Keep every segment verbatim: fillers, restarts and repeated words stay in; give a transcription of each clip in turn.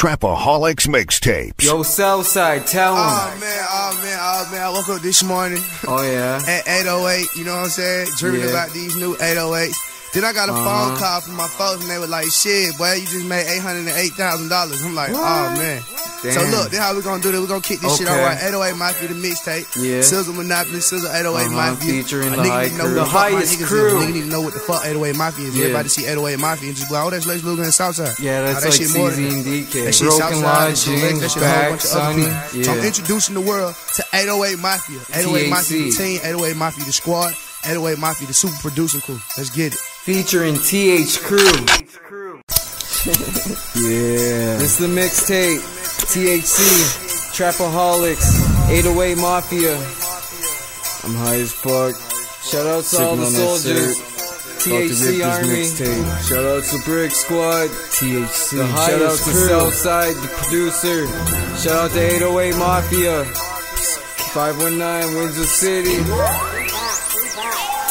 Trapaholics mixtapes. Yo, Southside, tell him. Oh, man, oh, man, oh, man. I woke up this morning. Oh, yeah. At eight oh eight, you know what I'm saying? Dreaming yeah. about these new eight oh eights. Then I got a uh-huh. phone call from my folks, and they were like, shit, boy, you just made eight hundred eight thousand dollars. I'm like, what? Oh, man. Damn. So, look, then how we gonna do this. We're gonna kick this okay. shit all right. eight oh eight Mafia, the mixtape. Yeah. Sizzle Monopoly, Sizzle eight oh eight uh-huh. Mafia. Featuring the high crew. The highest crew. Nigga need to know what the fuck eight oh eight Mafia is. Yeah. Everybody see eight oh eight Mafia and just be like, oh, that's Lex Luger and Southside. Yeah, that's oh, that like shit more than D K. That shit Broken Lodge, James, Back, Sonny. Yeah. So, I'm introducing the world to eight oh eight Mafia. eight oh eight Mafia, the team. eight oh eight Mafia, the squad. eight oh eight Mafia, the super producing crew. Let's get it. Featuring T H Crew. Yeah. This is the mixtape. T H C, Trapaholics, eight oh eight Mafia. I'm high as fuck. Shout out to all the soldiers. T H C Army. Shout out to Brick Squad. T H C. Shout out to Southside, the producer. Shout out to eight oh eight Mafia. five one nine Windsor City.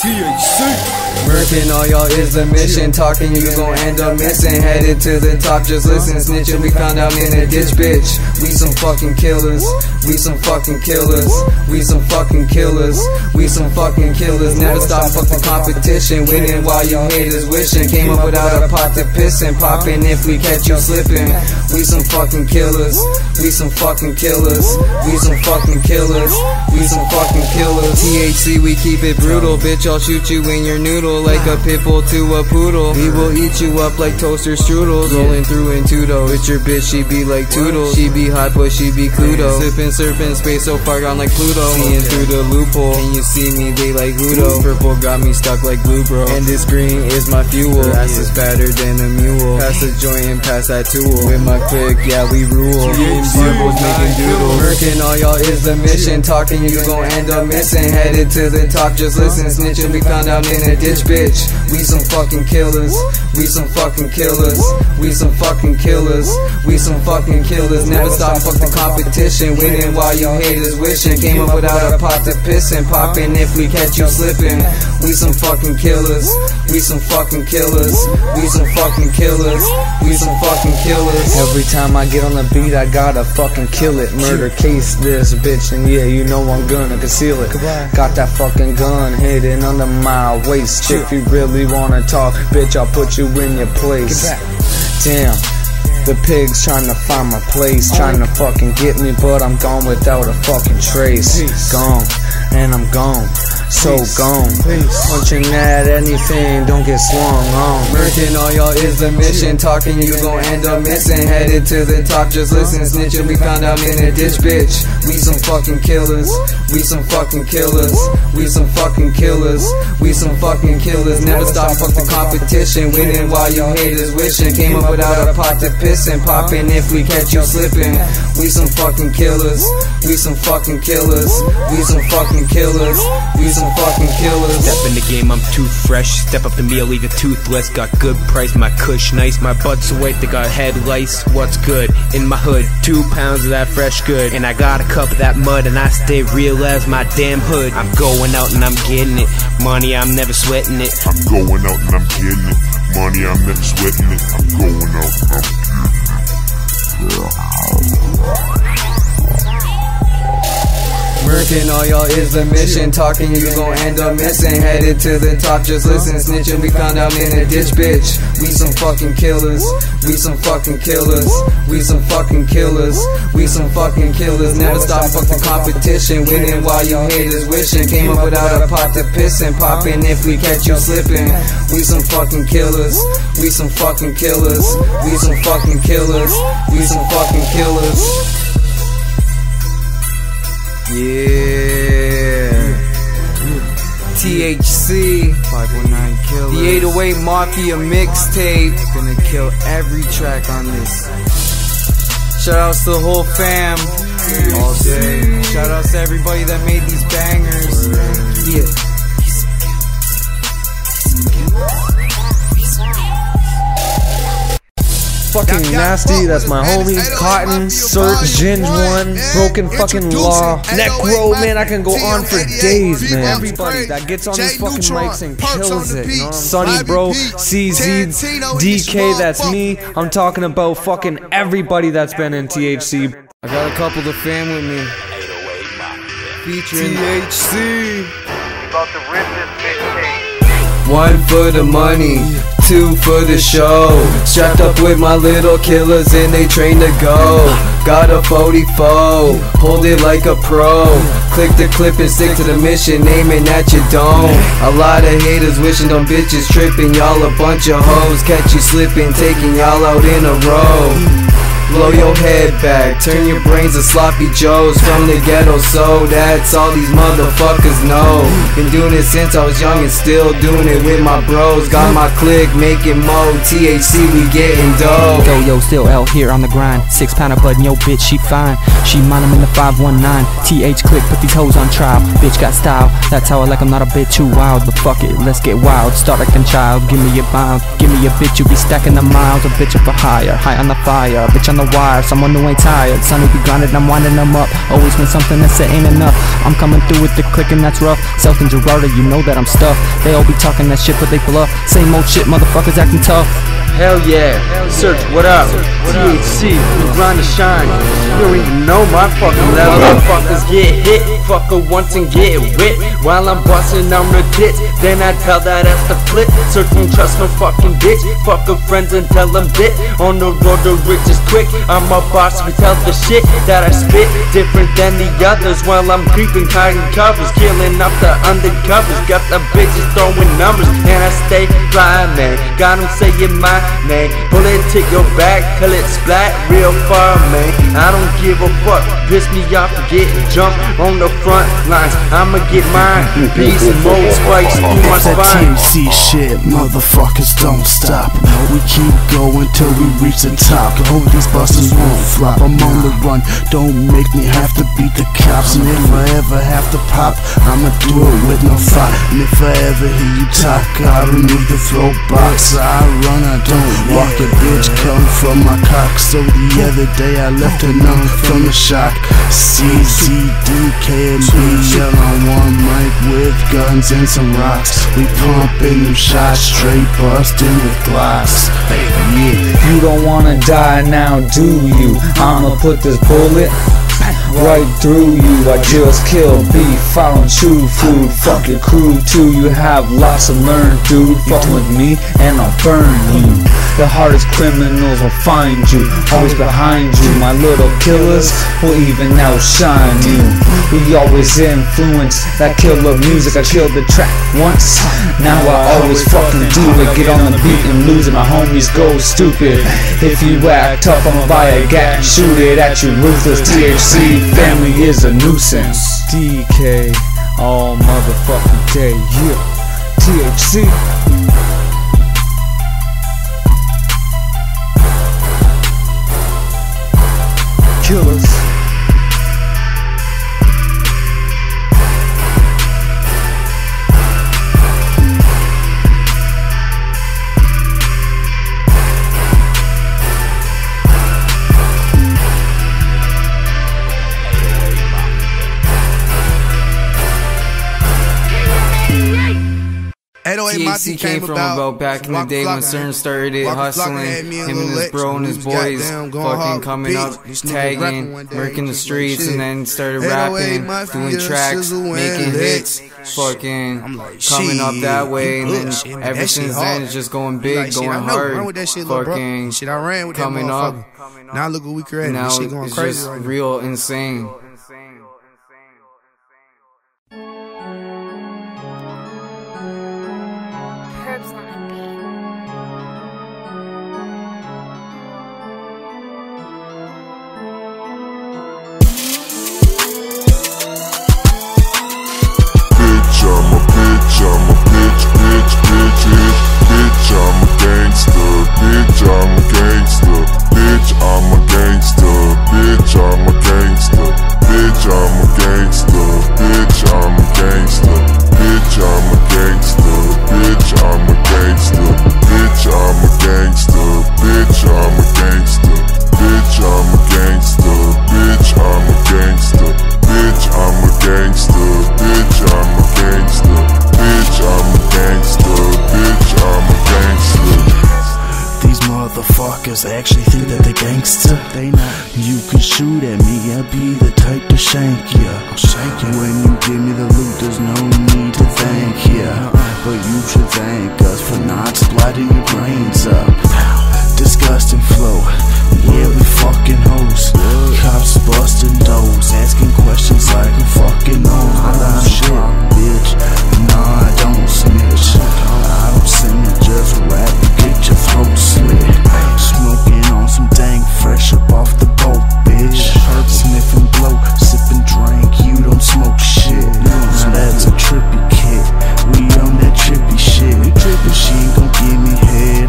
T H C. Murkin', all y'all is a mission. Talking, you gon' end up missing. Headed to the top, just listen. Snitching, we found out in a ditch, bitch. We some fucking killers. We some fucking killers. We some fucking killers. We some fucking killers. Never stop fucking competition. Winning while you haters wishing. Came up without a pot to piss and poppin' if we catch you slipping. We some fucking killers. We some fucking killers. We some fucking killers. We some fucking killers. T H C, we keep it brutal, bitch. I'll shoot you in your noodle like a pit bull to a poodle. We will eat you up like toaster strudels. Rolling through in Tudo. It's your bitch, she be like Toodle. She be hot, but she be Cluedo. Sippin', surfin', space so far gone like Pluto. Seeing through the loophole. Can you see me? They like Ludo. Purple got me stuck like blue, bro. And this green is my fuel. Ass is fatter than a mule. Pass the joint and pass that tool. With my click, yeah, we rule. Eating marbles, making doodles. Working, all y'all is the mission. Talking, you gon' end up missing. Headed to the top, just listen. Snitch. We found out in a ditch, bitch. We some fucking killers. We some fucking killers. We some fucking killers. We some fucking killers. Never stop fucking competition. Winning while you haters wishing. Came up without a pot to piss and popping if we catch you slipping. We some fucking killers. We some fucking killers. We some fucking killers. We some fucking killers. Every time I get on the beat, I gotta fucking kill it. Murder case this bitch, and yeah, you know I'm gonna conceal it. Got that fucking gun hidden under my waist. If you really wanna talk, bitch, I'll put you in your place. Damn, the pigs trying to find my place, trying to fucking get me, but I'm gone without a fucking trace. Gone, and I'm gone. So gone, punching at anything, don't get swung on. Murkin', all y'all is the mission. Talking, you gon' end up missing. Headed to the top, just listen. Snitching, we found out in a ditch, bitch. We some fucking killers. We some fucking killers. We some fucking killers. We some fucking killers. Never stop fucking competition. Winning while you haters wishing. Came up without a pot to piss and popping if we catch you slipping. We some fucking killers. We some fucking killers. We some fucking killers. We some I'm fucking killers. Step in the game, I'm too fresh. Step up the meal, even toothless. Got good price, my cush nice. My butt's white, they got head lice. What's good? In my hood, two pounds of that fresh good. And I got a cup of that mud, and I stay real as my damn hood. I'm going out and I'm getting it. Money, I'm never sweating it. I'm going out and I'm getting it. Money, I'm never sweating it. I'm going out and I'm getting it. Working, all y'all is the mission. Talking, you gon' end up missing. Headed to the top, just listen. Snitching, we found out in a ditch, bitch. We some fucking killers. We some fucking killers. We some fucking killers. We some fucking killers. Never stop fucking competition. Winning while you haters wishing. Came up without a pot to piss and popping if we catch you slipping. We some fucking killers. We some fucking killers. We some fucking killers. We some fucking killers. Yeah. T H C, five one nine Killer, the eight oh eight Mafia mixtape. Gonna kill every track on this. Shoutouts to the whole fam. All day. Shoutouts to everybody that made these bangers. Yeah. fucking Nasty, that's my homie, Cotton, Search, Ginge One, Broken fucking Law, Necro, man, I can go on for days, man. Everybody that gets on these fucking mics and kills it, you know? Sonny Bro, C Z, D K, that's me. I'm talking about fucking everybody that's been in T H C. I got a couple to fam with me, featuring T H C. About to rip this bitch. One for the money, two for the show. Strapped up with my little killers and they train to go. Got a forty-four, hold it like a pro. Click the clip and stick to the mission, aiming at your dome. A lot of haters wishing them bitches tripping. Y'all a bunch of hoes, catch you slipping, taking y'all out in a row. Blow your head back, turn your brains to sloppy joes. From the ghetto, so that's all these motherfuckers know. Been doing it since I was young and still doing it with my bros. Got my clique making mo, T H C we getting dope. Yo yo, still out here on the grind. Six pounder blood and yo bitch she fine. She mine him in the five one nine. T H click, put these hoes on trial. Bitch got style, that's how I like. I'm not a bit too wild, but fuck it, let's get wild. Start like a child, give me your mile, give me your bitch. You be stacking the miles, a bitch up for hire. High on the fire, bitch on the wire, someone who ain't tired. Sonny be grinded, I'm winding them up. Always been something that's ain't enough. I'm coming through with the click and that's rough. South and Gerardo, you know that I'm stuffed. They all be talking that shit but they bluff. Same old shit, motherfuckers acting tough. Hell yeah, Hell Search, yeah. What up? T H C, we grind to shine. You don't even know my fucking level. Motherfuckers get hit, fucker once and get whipped. While I'm busting on the ditch, then I tell that ass to flip. Search and trust no fucking bitch. Fucker friends and tell them bit. On the road to riches quick. I'm a boss, we tell the shit that I spit different than the others. While I'm creeping, hiding covers, killing up the undercovers. Got the bitches throwing numbers, and I stay fly, man. Got them saying my name. Pull it, tick your back, till it's flat, real far, man. I don't give a fuck, piss me off for getting jumped on the front lines. I'ma get mine, beats and more spikes through my spine. That T H C shit, motherfuckers don't stop. We keep going till we reach the top. All these buses won't flop. I'm on the run, don't make me have to beat the cops. And if I ever have to pop, I'ma do it with no thought. And if I ever hear you talk, I remove the throat box. I run, I don't walk. The bitch come from my cock. So the other day I left her numb from the shock. C Z D K and B all on one mic with guns and some rocks. We pumping them shots, straight busting with glass. Yeah. You don't wanna die now, do you? I'ma put this bullet right through you. I just killed beef, I don't chew food. Fuck your crew too, you have lots to learn, dude. Fuck with me and I'll burn you. The hardest criminals will find you, always behind you. My little killers will even outshine you. We always influence that killer music. I killed the track once, now I always fucking do it. Get on the beat and lose it, my homies go stupid. If you act tough, I'ma buy a gat and shoot it at you. Ruthless T H C family is a nuisance. D K all motherfucking day, yeah. T H C. Killers. T H C came from about back in the day when Cern started it, hustling. Him and his bro and his boys fucking coming up, tagging, working the streets, and then started rapping, doing tracks, making hits, fucking coming up that way. And then ever since then it's just going big, going hard, fucking coming up. Now look what we created. Now it's just real insane. Bitch, I'm a gangster, bitch, I'm a gangster. You can shoot at me, I'll be the type to shank ya. When you give me the loot, there's no need to thank ya. But you should thank us for not splattering your brains up. Disgusting flow, yeah, we fucking hoes. Cops busting doors, asking questions like a fucking old. I don't shit, bitch, nah, I don't snitch. I don't sing it, just rap, get your throat slit. Smoking on some dang fresh up off the boat, bitch. Sniffing blow, sipping drink, you don't smoke shit. So that's a trippy kid, we on that trippy shit. She ain't gon' give me head,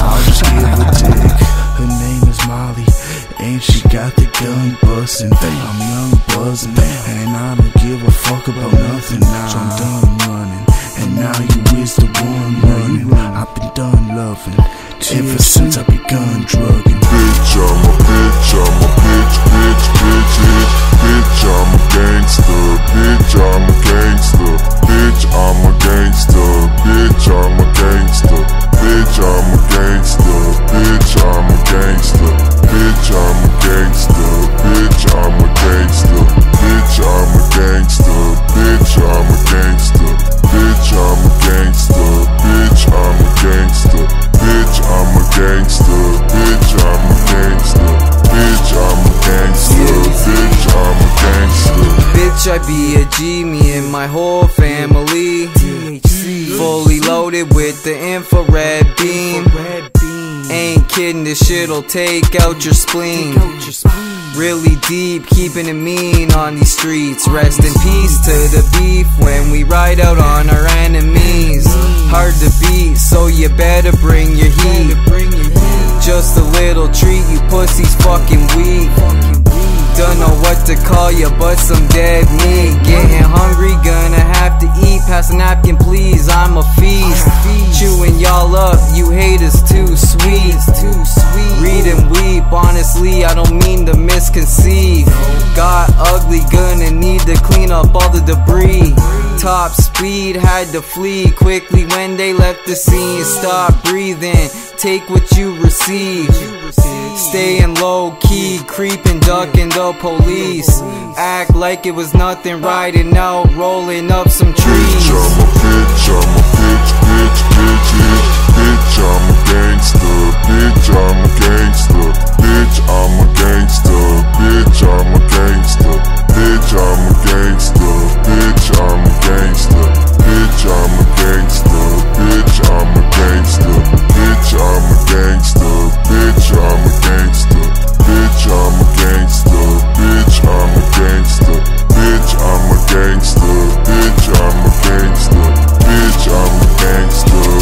I'll just give her dick. Her name is Molly, and she got the gun bustin'. I'm young buzzin', and I don't give a fuck about nothing now. So I'm done running, and now you is the one running. I've been done loving, ever since I begun drugging. Bitch, I'm a bitch, I'm a bitch, bitch, bitch, bitch. Bitch, I'm a gangster, bitch, I'm a gangster. Bitch, I'm a gangster, bitch, I'm a gangster. Bitch, I'm a gangster, bitch, I'm a gangster. Bitch, I'm a gangster, bitch, I'm a gangster. Bitch, I'm a gangster, bitch, I'm a gangster. Bitch, I'm a gangster, bitch, I'm a gangster. Bitch, I'm a gangster, bitch, I'm a gangster. Bitch, I'm a gangster, bitch, I'm a gangster. Bitch, I be a G, me and my whole family. Fully loaded with the infrared beam. Ain't kidding, this shit'll take out your spleen. Really deep, keeping it mean on these streets. Rest in peace to the beef when we ride out on our enemies. Hard to beat, so you better bring your heat. Just a little treat, you pussies fucking weak. Don't know what to call you, but some dead meat. Getting hungry, gonna have to eat. Pass a napkin, please, I'm a feast. Chewing y'all up, you haters too sweet. Read and weep, honestly, I don't mean to misconceive. Got ugly, gonna need to clean up all the debris. Top speed, had to flee quickly when they left the scene. Stop breathing, take what you receive. Staying low key, creeping, ducking the police. Act like it was nothing, riding out, rolling up some trees. Bitch, I'm a bitch, I'm a bitch, bitch, bitch, bitch. Bitch, I'm a gangster, bitch, I'm a gangster. Bitch, I'm a gangster, bitch, I'm a gangster. Bitch, I'm a gangster, bitch, I'm a gangster. Bitch, I'm a gangster, bitch, I'm a gangster. Bitch, I'm a gangster, bitch, I'm a gangster. Bitch, I'm a gangster, bitch, I'm a gangster. Bitch, I'm a gangster, bitch, I'm a gangster. Bitch, I'm a gangster, bitch, I'm a gangster.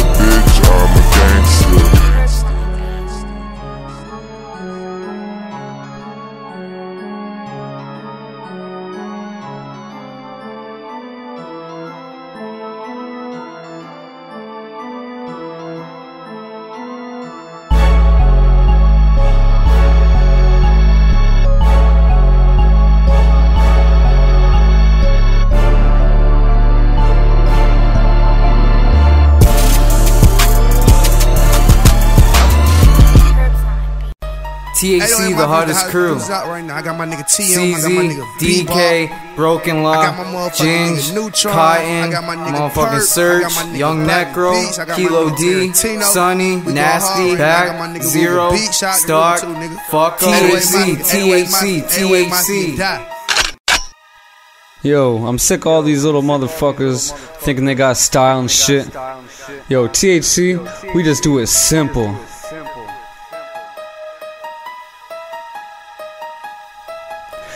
T H C, the hottest crew. I got my nigga T M, I got my nigga D K, Broken Law, Ginge, Cotton, motherfucking Search, Young Necro, Kilo D, Sunny, Nasty, Back, Zero, Stark, Fuck T H C, T H C, T H C. Yo, I'm sick of all these little motherfuckers thinking they got style and shit. Yo, T H C, we just do it simple.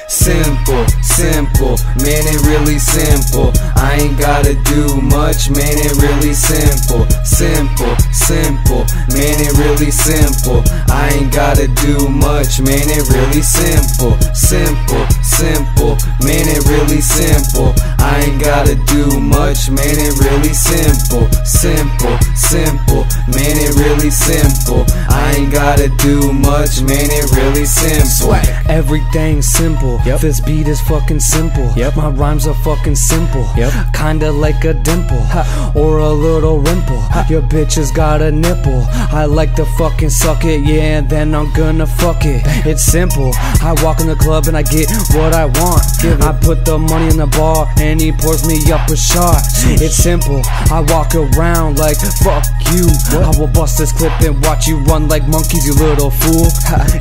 Simple, simple, man, it really simple. I ain't gotta do much, man, it really simple. Simple, simple, man, it really simple. I ain't gotta do much, man, it really simple. Simple, simple, man, it really simple. I ain't gotta do much, man, it really simple. Simple, simple, man, it really simple. I ain't gotta do much, man, it really simple. everything simple. Yep. This beat is fucking simple. Yep. My rhymes are fucking simple. Yep. Kinda like a dimple, ha, or a little wimple. Ha. Your bitch has got a nipple. I like to fucking suck it, yeah, and then I'm gonna fuck it. It's simple. I walk in the club and I get what I want. I put the money in the bar and he pours me up a shot. It's simple. I walk around like fuck you. What? I will bust this clip and watch you run like monkeys, you little fool.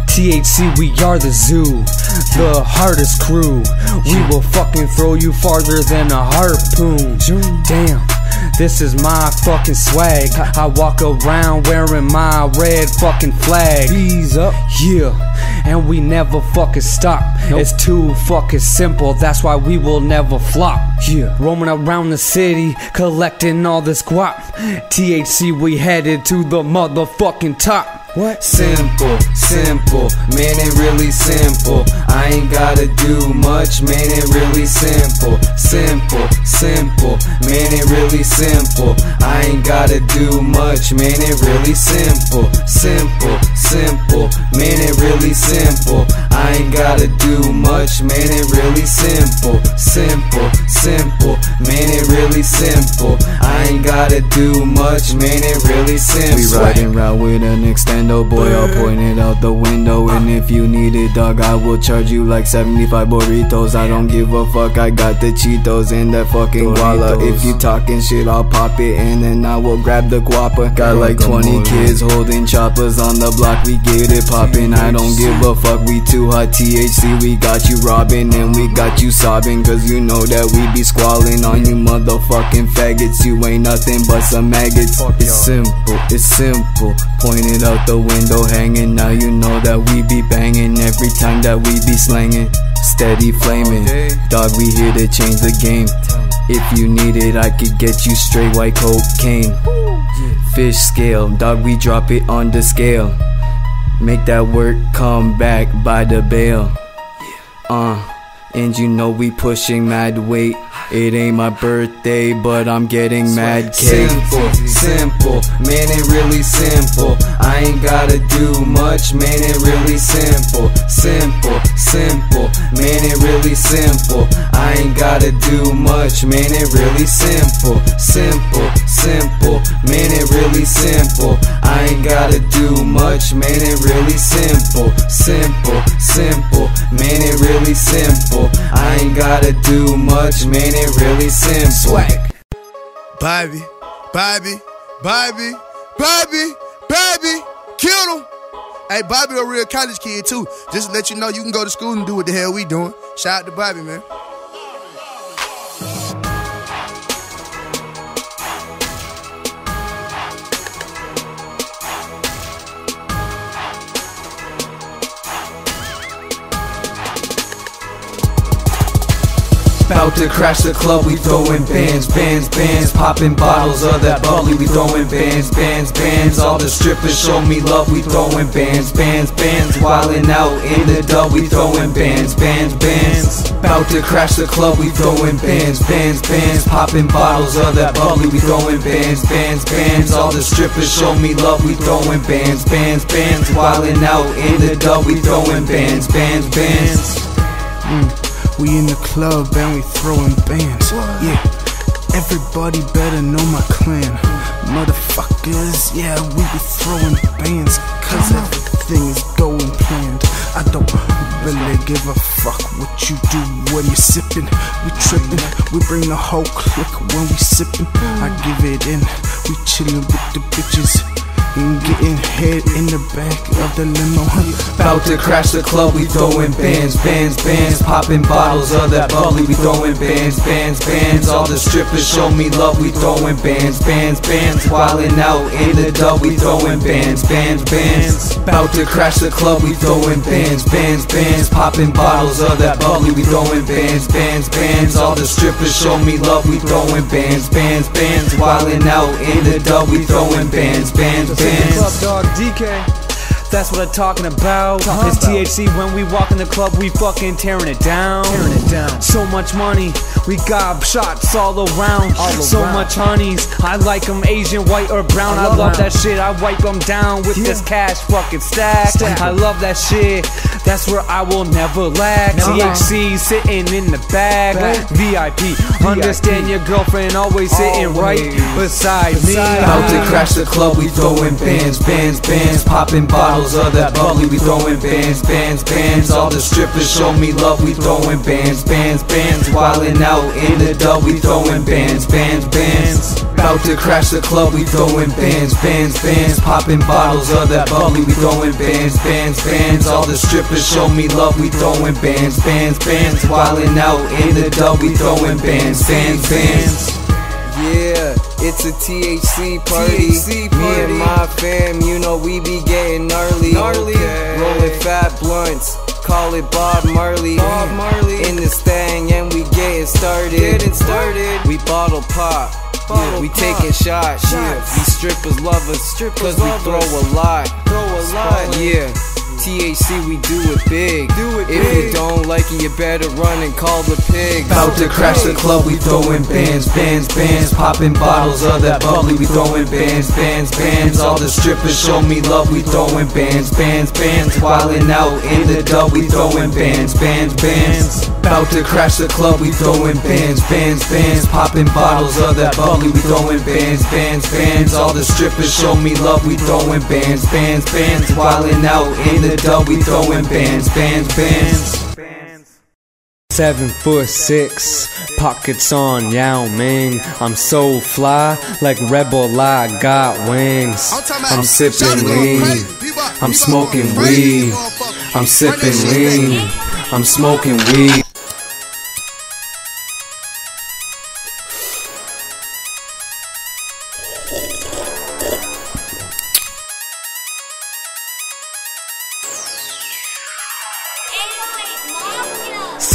T H C, we are the zoo, the hardest crew. We will fucking throw you farther than a harpoon. Damn. This is my fucking swag. I walk around wearing my red fucking flag. He's up, yeah, and we never fucking stop. Nope. It's too fucking simple, that's why we will never flop. Yeah, roaming around the city, collecting all this guap. T H C, we headed to the motherfucking top. What? Simple, simple, man, it really simple. I ain't gotta do much, man, it really simple. Simple, simple, man, it really simple. I ain't gotta do much, man, it really simple. Simple, simple, man, it really simple. I ain't gotta do much, man, it really simple. Simple, simple, man, it really simple. I ain't gotta do much, man, it really simple. We riding round with an extended oh boy, I'll point it out the window. And if you need it, dog, I will charge you like seventy-five burritos. I don't give a fuck, I got the Cheetos and that fucking Walla. If you talking shit, I'll pop it and then I will grab the guapa. Got like twenty kids holding choppers on the block, we get it poppin'. I don't give a fuck, we too hot. T H C, we got you robbing and we got you sobbing, cause you know that we be squalling on you motherfucking faggots. You ain't nothing but some maggots. It's simple, it's simple, point it out the window hanging, now you know that we be banging every time that we be slanging, steady flaming. Dog, we here to change the game. If you need it, I could get you straight white cocaine. Fish scale, dog, we drop it on the scale. Make that work come back by the bail. Uh, and you know we pushing mad weight. It ain't my birthday, but I'm getting mad cake. Simple, simple, man, it really simple. I ain't gotta do much, man, it really simple. Simple, simple, man, it really simple. I ain't gotta do much, man, it really simple. Simple, simple, man, it really simple. I ain't gotta do much, man, it really simple. Simple, simple, man, it really simple. I ain't gotta do much, man, it really simple. Swag. Bobby, Bobby, Bobby, Bobby, Bobby, kill him. Hey, Bobby a real college kid too. Just to let you know, you can go to school and do what the hell we doing. Shout out to Bobby, man. About to crash the club, we throwin' bands, bands, bands. Poppin' bottles of that bubbly, we throwin' bands, bands, bands. All the strippers show me love, we throwin' bands, bands, bands. Wildin' out in the dub, we throwin' bands, bands, bands. About to crash the club, we throwin' bands, bands, bands. Poppin' bottles of that bubbly, we throwin' bands, bands, bands. All the strippers show me love, we throwin' bands, bands, bands. Wildin' out in the dub, we throwin' bands, bands, bands. Mm. We in the club and we throwing bands. Yeah, everybody better know my clan. Motherfuckers, yeah, we be throwing bands. Cause everything is going planned. I don't really give a fuck what you do when you're sipping. We tripping, we bring the whole clique when we sipping. I give it in, we chilling with the bitches. Getting head in the back of the limo. About to crash the club, we throwing bands, bands, bands. Popping bottles of that bubbly, we throwing bands, bands, bands. All the strippers show me love, we throwing bands, bands, bands. Wildin' out in the dub, we throwing bands, bands, bands. About to crash the club, we throwing bands, bands, bands. Popping bottles of that bubbly, we throwing bands, bands, bands. All the strippers show me love, we throwing bands, bands, bands. Wildin' out in the dub, we throwing bands, bands, bands. Club dog D K. That's what I'm talking about. Talkin it's about. T H C when we walk in the club, we fucking tearing it down. Tearing it down. So much money, We got shots all around, all around. So much honeys, I like them Asian, white or brown. I love, I love that shit, I wipe them down with yeah. this cash fucking stack. stack I love that shit, that's where I will never lack. Never T H C long. Sitting in the bag, back. V I P. V I P, understand your girlfriend always sitting always. right beside, beside me. About to crash the club, we throwing bands, bands, bands, popping bottles of that bubbly, we throwing bands, bands, bands. All the strippers show me love, we throwing bands, bands, bands. Wildin' out in the dub, we throwing bands, bands, bands. About to crash the club, we throwing bands, bands, bands, popping bottles of that bubbly, we throwing bands, bands, bands. All the strippers show me love, we throwing bands, bands, bands. Wildin' out in the dub, we throwing bands, bands, bands. Yeah, it's a T H C party. T H C party. Me and my fam, you know we be getting gnarly. gnarly. Okay. Rolling fat blunts, call it Bob Marley. Bob Marley. In this thing, and we getting started. Getting started. We bottle pop. Yeah, we taking shots. Yeah. These strippers love us, strippers cause we throw us. a lot. Throw a lot. Yeah. T H C, we do it big. Do it if big. you don't like it, you better run and call the pigs. About to crash the club, we throwing bands, bands, bands, popping bottles of that bubbly, we throwing bands, bands, bands. All the strippers show me love, we throwing bands, bands, bands. Wildin' out in the dub, we throwing bands, bands, bands. About to crash the club, we throwing bands, bands, bands, popping bottles of that bubbly, we throwing bands, bands, bands. All the strippers show me love, we throwing bands, bands, bands. Wildin' out in the the dub, we throwing bands, bands, bands. Seven foot six, pockets on Yao Ming. I'm so fly, like Rebel, I got wings. I'm sipping lean, I'm smoking weed. I'm sipping lean, I'm smoking weed.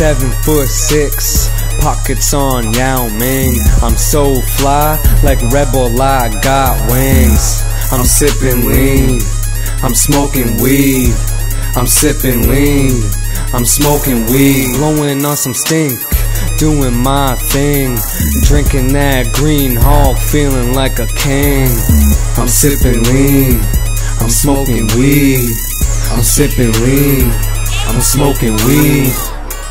Seven foot six, pockets on Yao Ming. I'm so fly, like Rebel, I got wings. I'm sipping lean, I'm smoking weed. I'm sipping lean, I'm smoking weed. Blowing on some stink, doing my thing. Drinking that green hog, feeling like a king. I'm sipping lean, I'm smoking weed. I'm sipping lean, I'm smoking weed.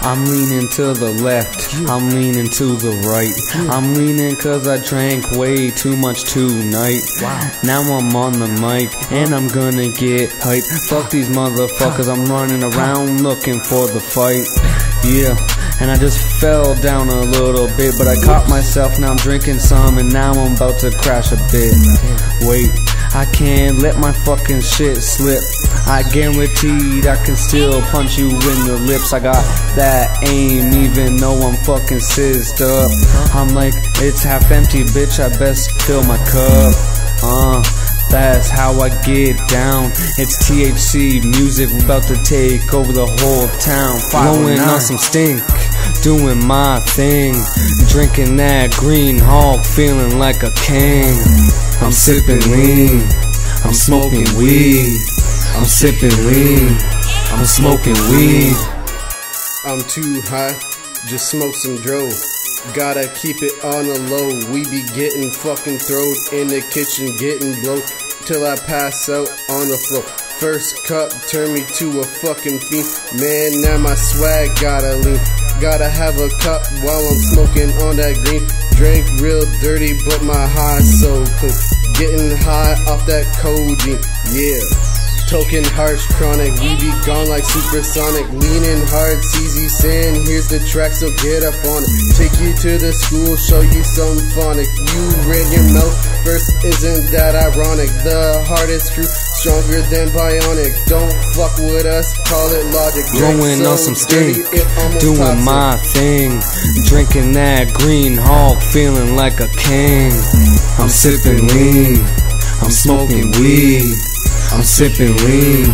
I'm leaning to the left, I'm leaning to the right. I'm leaning cause I drank way too much tonight. Now I'm on the mic, and I'm gonna get hype. Fuck these motherfuckers, I'm running around looking for the fight. Yeah, and I just fell down a little bit, but I caught myself, now I'm drinking some, and now I'm about to crash a bit. Wait, I can't let my fucking shit slip. I guaranteed I can still punch you in the lips. I got that aim even though I'm fucking sizzed up. I'm like, it's half empty, bitch, I best fill my cup. Uh, that's how I get down. It's T H C music, we're about to take over the whole town. Blowing on some stink, doing my thing. Drinking that green hog, feeling like a king. I'm sipping lean, I'm smoking weed. I'm sipping lean, I'm smoking weed. I'm too high, just smoke some dro. Gotta keep it on the low. We be getting fucking thrown in the kitchen, getting blow till I pass out on the floor. First cup turned me to a fucking fiend. Man, now my swag gotta lean. Gotta have a cup while I'm smoking on that green. Drink real dirty, but my high so clean. Getting high off that codeine, yeah. Token harsh chronic, we be gone like supersonic. Leaning hard, C Z saying here's the track, so get up on it. Take you to the school, show you some phonic. You ran your mouth first, isn't that ironic? The hardest crew, stronger than bionic. Don't fuck with us, call it logic. Blowing on some stink, doing my thing. Drinking that green hog, feeling like a king. I'm sipping lean, I'm smoking weed. I'm sipping lean,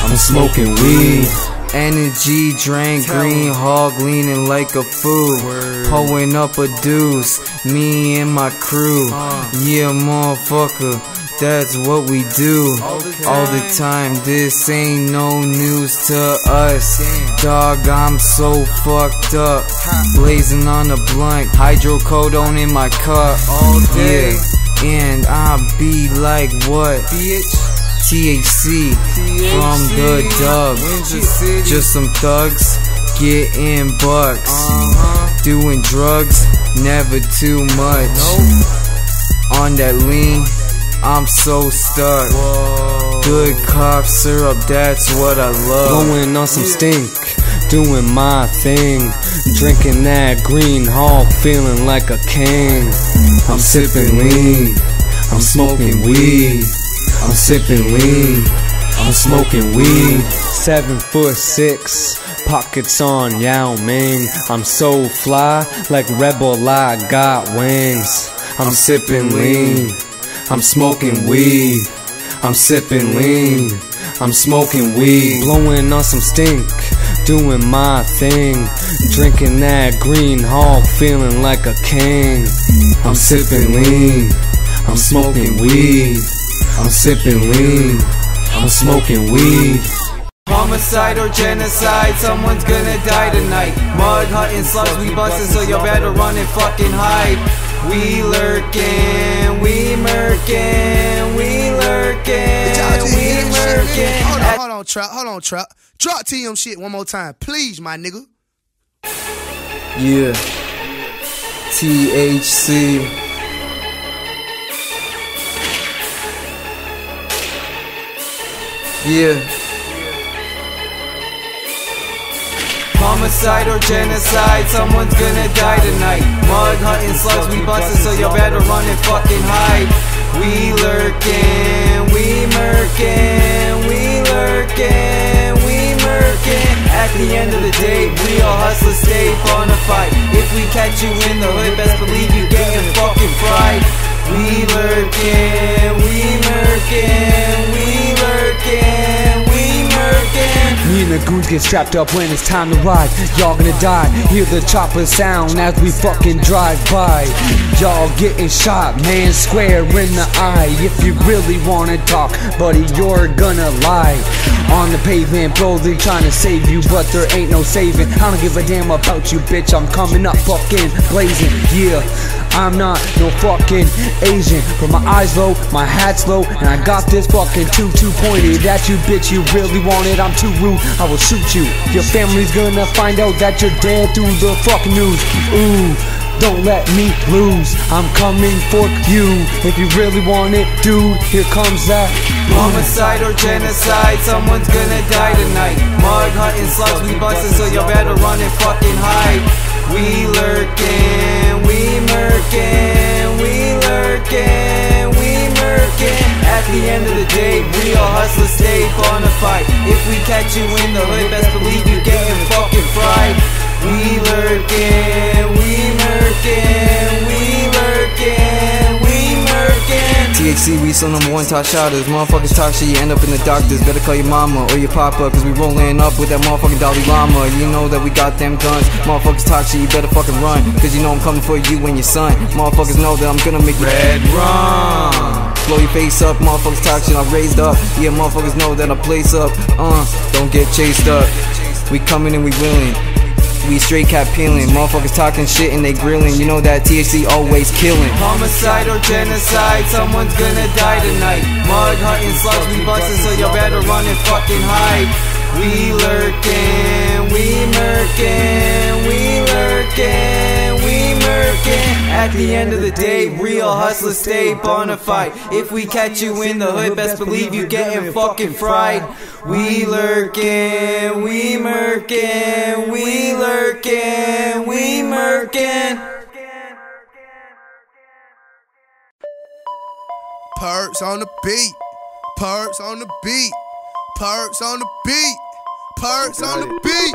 I'm smoking weed. Energy drank green hog, leaning like a fool. Pulling up a deuce, me and my crew. Yeah, motherfucker, that's what we do all the time. This ain't no news to us. Dog, I'm so fucked up. Blazing on a blunt, hydrocodone in my cup. Yeah, and I be like what? T H C from the dub. Just some thugs getting bucks, doing drugs, never too much. On that lean, I'm so stuck. Good cough syrup, that's what I love. Going on some stink, doing my thing, drinking that green hall, feeling like a king. I'm sipping lean, I'm smoking weed. I'm sipping weed, I'm smoking weed. Seven foot six, pockets on Yao Ming. I'm so fly, like Rebel, I got wings. I'm sipping lean, I'm smoking weed. I'm sipping lean, I'm smoking weed. Blowing on some stink, doing my thing, drinking that green hall, feeling like a king. I'm sipping lean, I'm smoking weed. I'm sipping lean, I'm smoking weed. Homicide or genocide, someone's gonna die tonight. Mud hunting slugs, we bustin', so you better run and fucking hide. We lurkin', we murkin', we lurkin', we murkin'. Hold on, hold on, trap, hold on, trap. Drop T M shit one more time, please, my nigga. Yeah, T H C. Yeah. Homicide or genocide, someone's gonna die tonight. Mud hunting slugs, we bustin', so you better run and fucking hide. We lurkin', we murkin', we lurkin', we murkin'. At the end of the day, we all hustlers, stay bonafide. If we catch you in the hood, best believe you gettin' fucking fried. We lurkin', we murkin', we lurkin', we murkin'. Me and the goons get strapped up when it's time to ride. Y'all gonna die, hear the chopper sound as we fucking drive by. Y'all getting shot, man, square in the eye. If you really wanna talk, buddy, you're gonna lie. On the pavement, bro, they tryna save you, but there ain't no saving. I don't give a damn about you, bitch, I'm coming up fucking blazing, yeah. I'm not no fucking Asian. But my eyes low, my hat's low, and I got this fucking tutu pointed at you, bitch. You really want it, I'm too rude, I will shoot you. Your family's gonna find out that you're dead through the fucking news. Ooh, don't let me lose, I'm coming for you. If you really want it, dude, here comes that. Homicide or genocide, someone's gonna die tonight. Mud hunting slugs, we bustin', so you better run and fucking hide. We lurkin', we murkin', we lurkin', we murkin'. At the end of the day, we all hustlers, stay bonafide. If we catch you in the hood, best believe you gettin' fucking fried. We lurkin', we murkin', we lurkin', we murkin'. T H C, we still number one top shouters. Motherfuckers talk shit, you end up in the doctors. Better call your mama or your papa, cause we rollin' up with that motherfucking Dalai Lama. You know that we got them guns. Motherfuckers talk shit, you better fucking run, cause you know I'm coming for you and your son. Motherfuckers know that I'm gonna make you red run. Blow your face up, motherfuckers talk shit, I'm raised up. Yeah, motherfuckers know that I place up. Uh, don't get chased up. We coming and we willin'. We straight cap peeling, motherfuckers talking shit and they grilling. You know that T H C always killing. Homicide or genocide, someone's gonna die tonight. Mud hunting slugs, we bustin', so you better run and fucking hide. We lurkin', we murkin', we lurkin', we murkin'. At the end of the day, real hustlers stay bonafide. If we catch you in the hood, best believe you gettin' fucking fried. We lurkin', we murkin', we lurkin', we murkin'. Perks on the beat, perks on the beat, perks on the beat. Perks on the beat.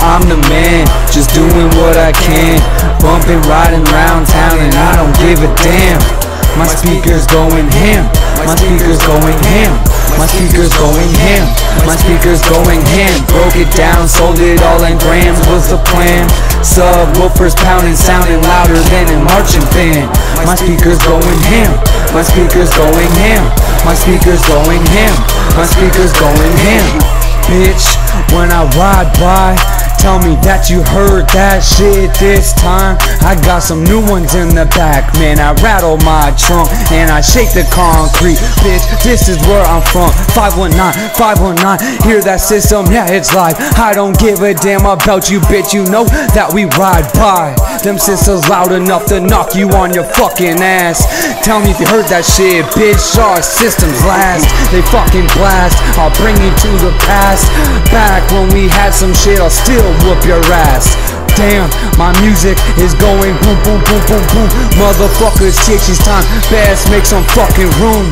I'm the man, just doing what I can. Bumping, riding round town, and I don't give a damn. My speakers going ham, my speakers going ham. My speakers going ham, my speakers going ham. Broke it down, sold it all in grams, was the plan. Subwoofers pounding, sounding louder than a marching band. My speakers going ham, my speakers going ham. My speakers going ham, my speakers going ham. Bitch, when I ride by, tell me that you heard that shit this time. I got some new ones in the back, man. I rattle my trunk and I shake the concrete. Bitch, this is where I'm from. Five one nine, five one nine, hear that system, yeah, it's live. I don't give a damn about you, bitch. You know that we ride by. Them sisters loud enough to knock you on your fucking ass. Tell me if you heard that shit, bitch. Our systems last, they fucking blast. I'll bring you to the past. Back when we had some shit, I'll still whoop your ass. Damn, my music is going boom, boom, boom, boom, boom. Motherfuckers, chicks, it's time. Bass, make some fucking room.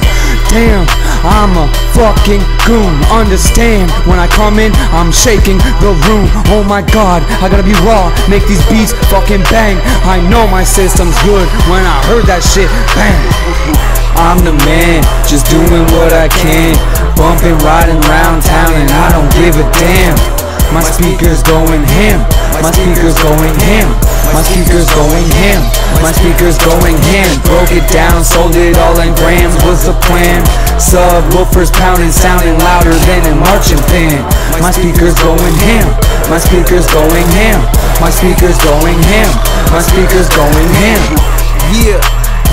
Damn, I'm a fucking goon. Understand, when I come in, I'm shaking the room. Oh my god, I gotta be raw. Make these beats fucking bang. I know my system's good. When I heard that shit, bang. I'm the man, just doing what I can. Bumping, riding round town, and I don't give a damn. My speakers going ham, my speakers going ham. My speakers going ham, my speakers going ham. Broke it down, sold it all in grams, was the plan. Subwoofers pounding, sounding louder than a marching band. My speakers going ham, my speakers going ham. My speakers going ham, my speakers going ham. Yeah.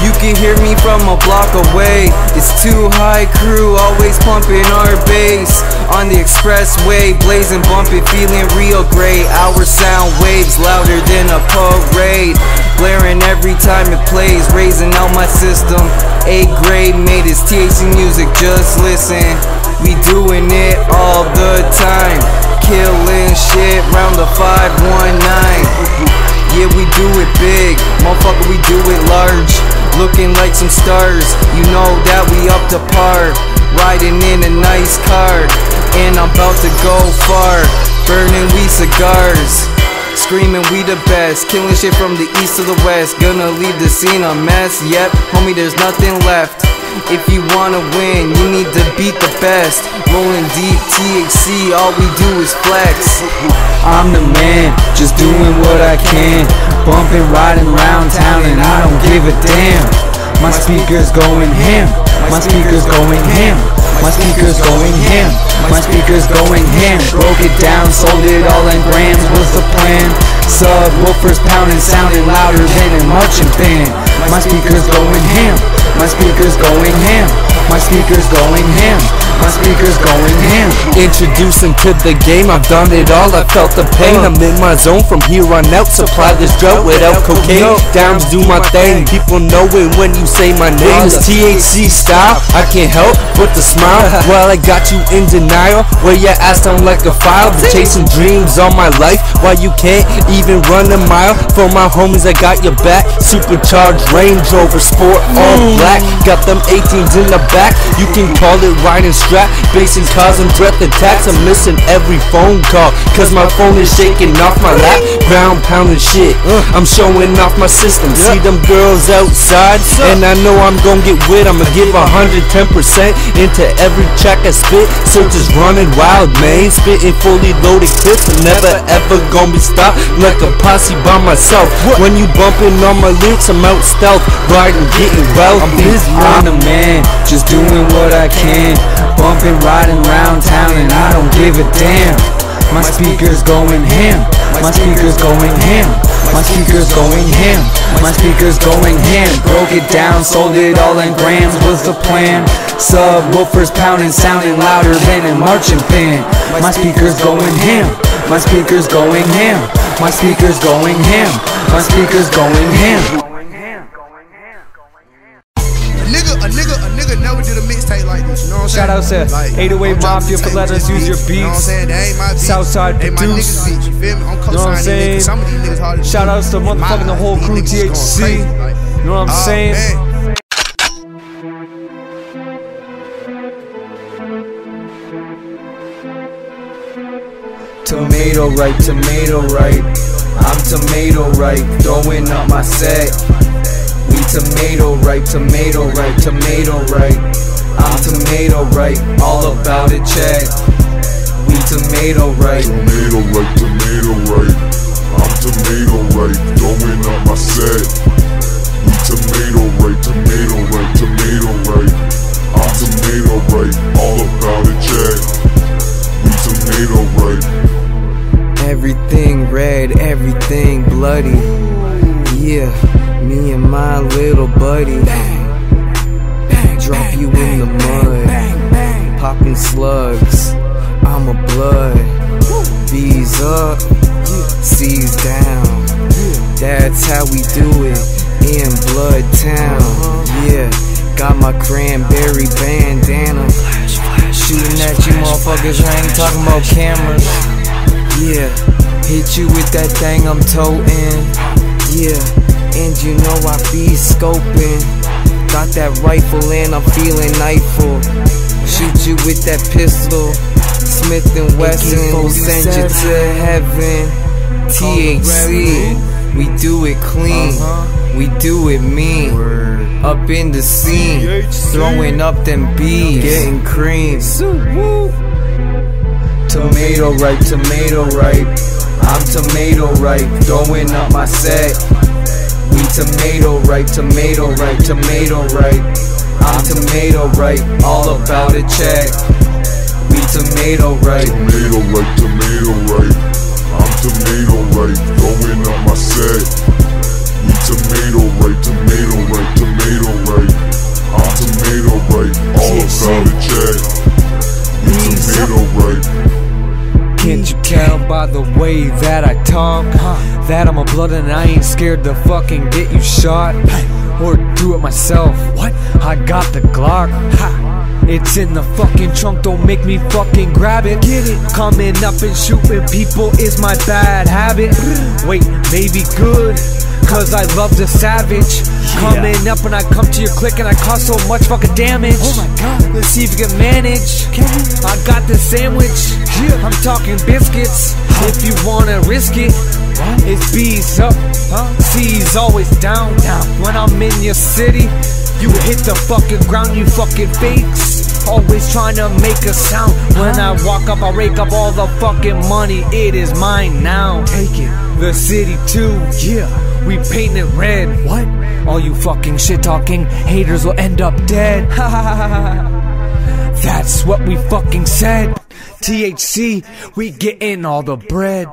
You can hear me from a block away. It's too high crew, always pumping our bass. On the expressway, blazing, bumping, feeling real great. Our sound waves louder than a parade. Blaring every time it plays, raising out my system. A grade made his T H C music, just listen. We doing it all the time. Killing shit round the five one nine. Yeah, we do it big, motherfucker, we do it large. Looking like some stars, you know that we up to par. Riding in a nice car, and I'm about to go far. Burning we cigars, screaming we the best. Killing shit from the east to the west. Gonna leave the scene a mess, yep, homie, there's nothing left. If you wanna win, you need to beat the best. Rolling deep, T H C, all we do is flex. I'm the man, just doing what I can. Bumping, riding round town, and I don't give a damn. My speakers going ham, my speakers going ham. My speakers going ham, my speakers going ham. Broke it down, sold it all in grams, was the plan. Subwoofers pounding, sounding louder than a marching band. My speakers going ham, my speakers going ham. My speakers going ham, my speakers going ham. Introducing to the game, I've done it all, I felt the pain. I'm in my zone from here on out, supply this drought without cocaine. Downs do my thing, people know it when you say my name. This T H C style, I can't help but to smile. While I got you in denial, where your ass down like a file. Been chasing dreams all my life, while you can't even run a mile. For my homies, I got your back. Supercharged Range Rover Sport, all black. Got them eighteens in the back. You can call it riding strap, basing cars and breath attacks. I'm missing every phone call, cause my phone is shaking off my lap. Ground pounding shit, I'm showing off my system. See them girls outside, and I know I'm gonna get wit. I'ma give one hundred ten percent into every track I spit. Search is running wild, man, spitting fully loaded clips. I'm never ever gonna be stopped, like a posse by myself. When you bumping on my lyrics, I'm out stealth, riding, getting wild. I'm busy, I'm the man, just doing what I can. Bumping, riding round town, and I don't give a damn. My speakers going ham, my speakers going ham. My speakers going ham, my speakers going ham. Broke it down, sold it all in grams, was the plan. Subwoofers pounding, sounding louder than a marching band. My speakers going ham, my speakers going ham. My speakers going ham, my speakers going ham. A nigga, a nigga never did a mixtape like this, you know what I'm saying? Shout out to like, eight oh eight Mafia for letting us use your beats. You know what I'm saying? That ain't my beat. Southside produced. You feel me? I'm co-signing. Some of these niggas hard as shit. Shout outs to motherfucking the whole crew, T H C. Like, you know what I'm oh, saying? Man. Tomato right, tomato right. I'm tomato right, throwing up my sack. Tomato ripe, tomato ripe, tomato ripe. I'm tomato right, all about it, chat. We tomato right. Tomato right, tomato right. I'm tomato right, going up my set. We tomato right, tomato right, tomato right. I'm tomato right, all about it, chat. We tomato right. Everything red, everything bloody. Yeah, me and my little buddy. Drop you in the mud, popping slugs. I'm a blood. B's up, C's down. That's how we do it in Blood Town. Yeah, got my cranberry bandana. Shooting at you motherfuckers, I ain't talking about cameras. Yeah, hit you with that thing I'm toting. Yeah, and you know I be scoping. Got that rifle and I'm feeling knifeful. Shoot you with that pistol. Smith and Wesson will send you to heaven. T H C, we do it clean. We do it mean. Up in the scene, throwing up them bees, getting cream. Tomato right, tomato right. I'm tomato right, throwing up my set. We tomato right, tomato right, tomato right. I'm tomato right, all about it, chat. We tomato right. Tomato right, tomato right. I'm tomato right, throwing up my set. We tomato right, tomato right, tomato right. I'm tomato right, all about it, chat. We tomato right. Can't you tell by the way that I talk, that I'm a blood and I ain't scared to fucking get you shot, or do it myself? What? I got the Glock. It's in the fucking trunk, don't make me fucking grab it. Get it. Coming up and shooting people is my bad habit. Wait, maybe good, cause I love the savage. Coming up and I come to your clique and I cause so much fucking damage. Oh my god, let's see if you can manage. I got this sandwich, I'm talking biscuits. If you wanna risk it, it's B's up, C's always down. When I'm in your city, you hit the fucking ground, you fucking fakes. Always trying to make a sound. When I walk up, I rake up all the fucking money. It is mine now. Take it. The city too, yeah. We paint it red. What? All you fucking shit talking haters will end up dead. That's what we fucking said. T H C, we gettin' all the bread.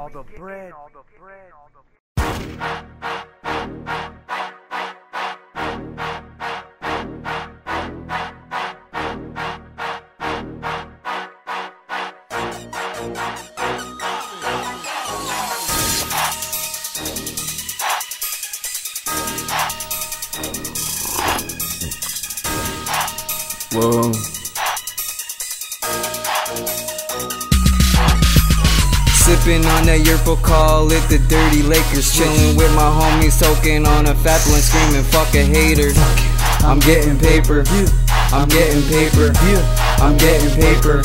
Whoa. Sipping on that yerpo, call it the dirty Lakers. Chilling with my homies, token on a fat one, screaming fuck a hater. I'm getting paper, I'm getting paper, I'm getting paper,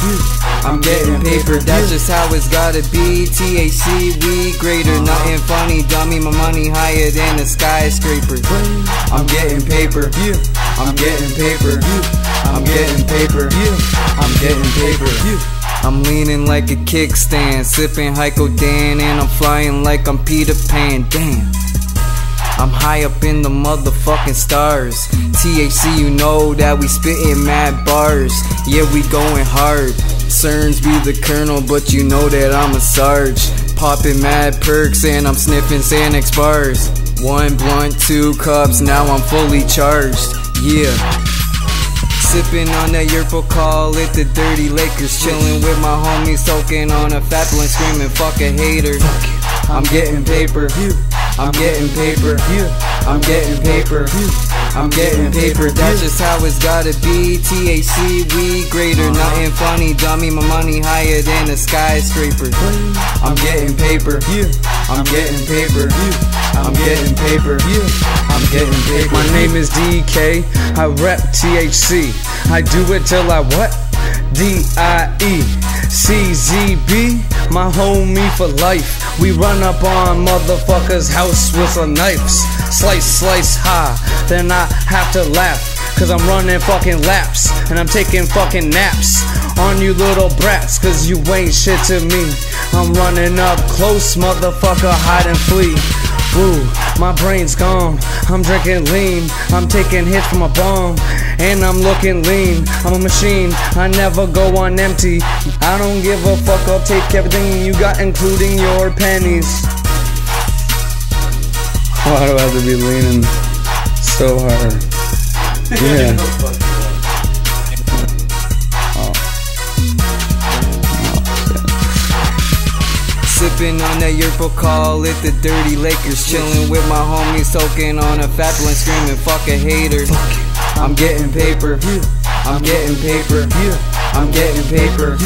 I'm getting paper. That's just how it's gotta be. T H C, we greater. Nothing funny, dummy. My money higher than a skyscraper. I'm getting paper, I'm getting paper, I'm getting paper, I'm getting paper. I'm leaning like a kickstand, sipping Heiko Dan, and I'm flying like I'm Peter Pan. Damn, I'm high up in the motherfucking stars. T H C, you know that we spitting mad bars. Yeah, we going hard. Cerns be the colonel, but you know that I'm a sarge. Popping mad perks and I'm sniffing Xanax bars. One blunt, two cups, now I'm fully charged. Yeah. Sipping on that yerpo, call it the dirty Lakers. Chilling with my homies, soaking on a fat blunt, screaming fuck a hater. I'm getting paper, I'm getting paper, I'm getting paper, I'm getting paper. That's just how it's gotta be. T H C, we greater. Nothing funny, dummy. My money higher than a skyscraper. I'm getting paper, I'm getting paper, I'm getting paper, I'm getting paper. My name is D K, I rep T H C. I do it till I what? D I E C Z B, my homie for life. We run up on motherfuckers' house with our knives. Slice, slice, ha, then I have to laugh. cause I'm running fucking laps, and I'm taking fucking naps on you little brats, cause you ain't shit to me. I'm running up close, motherfucker, hide and flee. Ooh, my brain's gone, I'm drinking lean, I'm taking hits from a bomb, and I'm looking lean. I'm a machine, I never go on empty. I don't give a fuck, I'll take everything you got, including your pennies. Why do I have to be leaning so hard? Yeah. Oh. Oh, sipping on that yerba, call it the Dirty Lakers. Chilling with my homies, soaking on a fat blunt, screaming fuck a hater. I'm getting paper. I'm getting paper. I'm getting paper.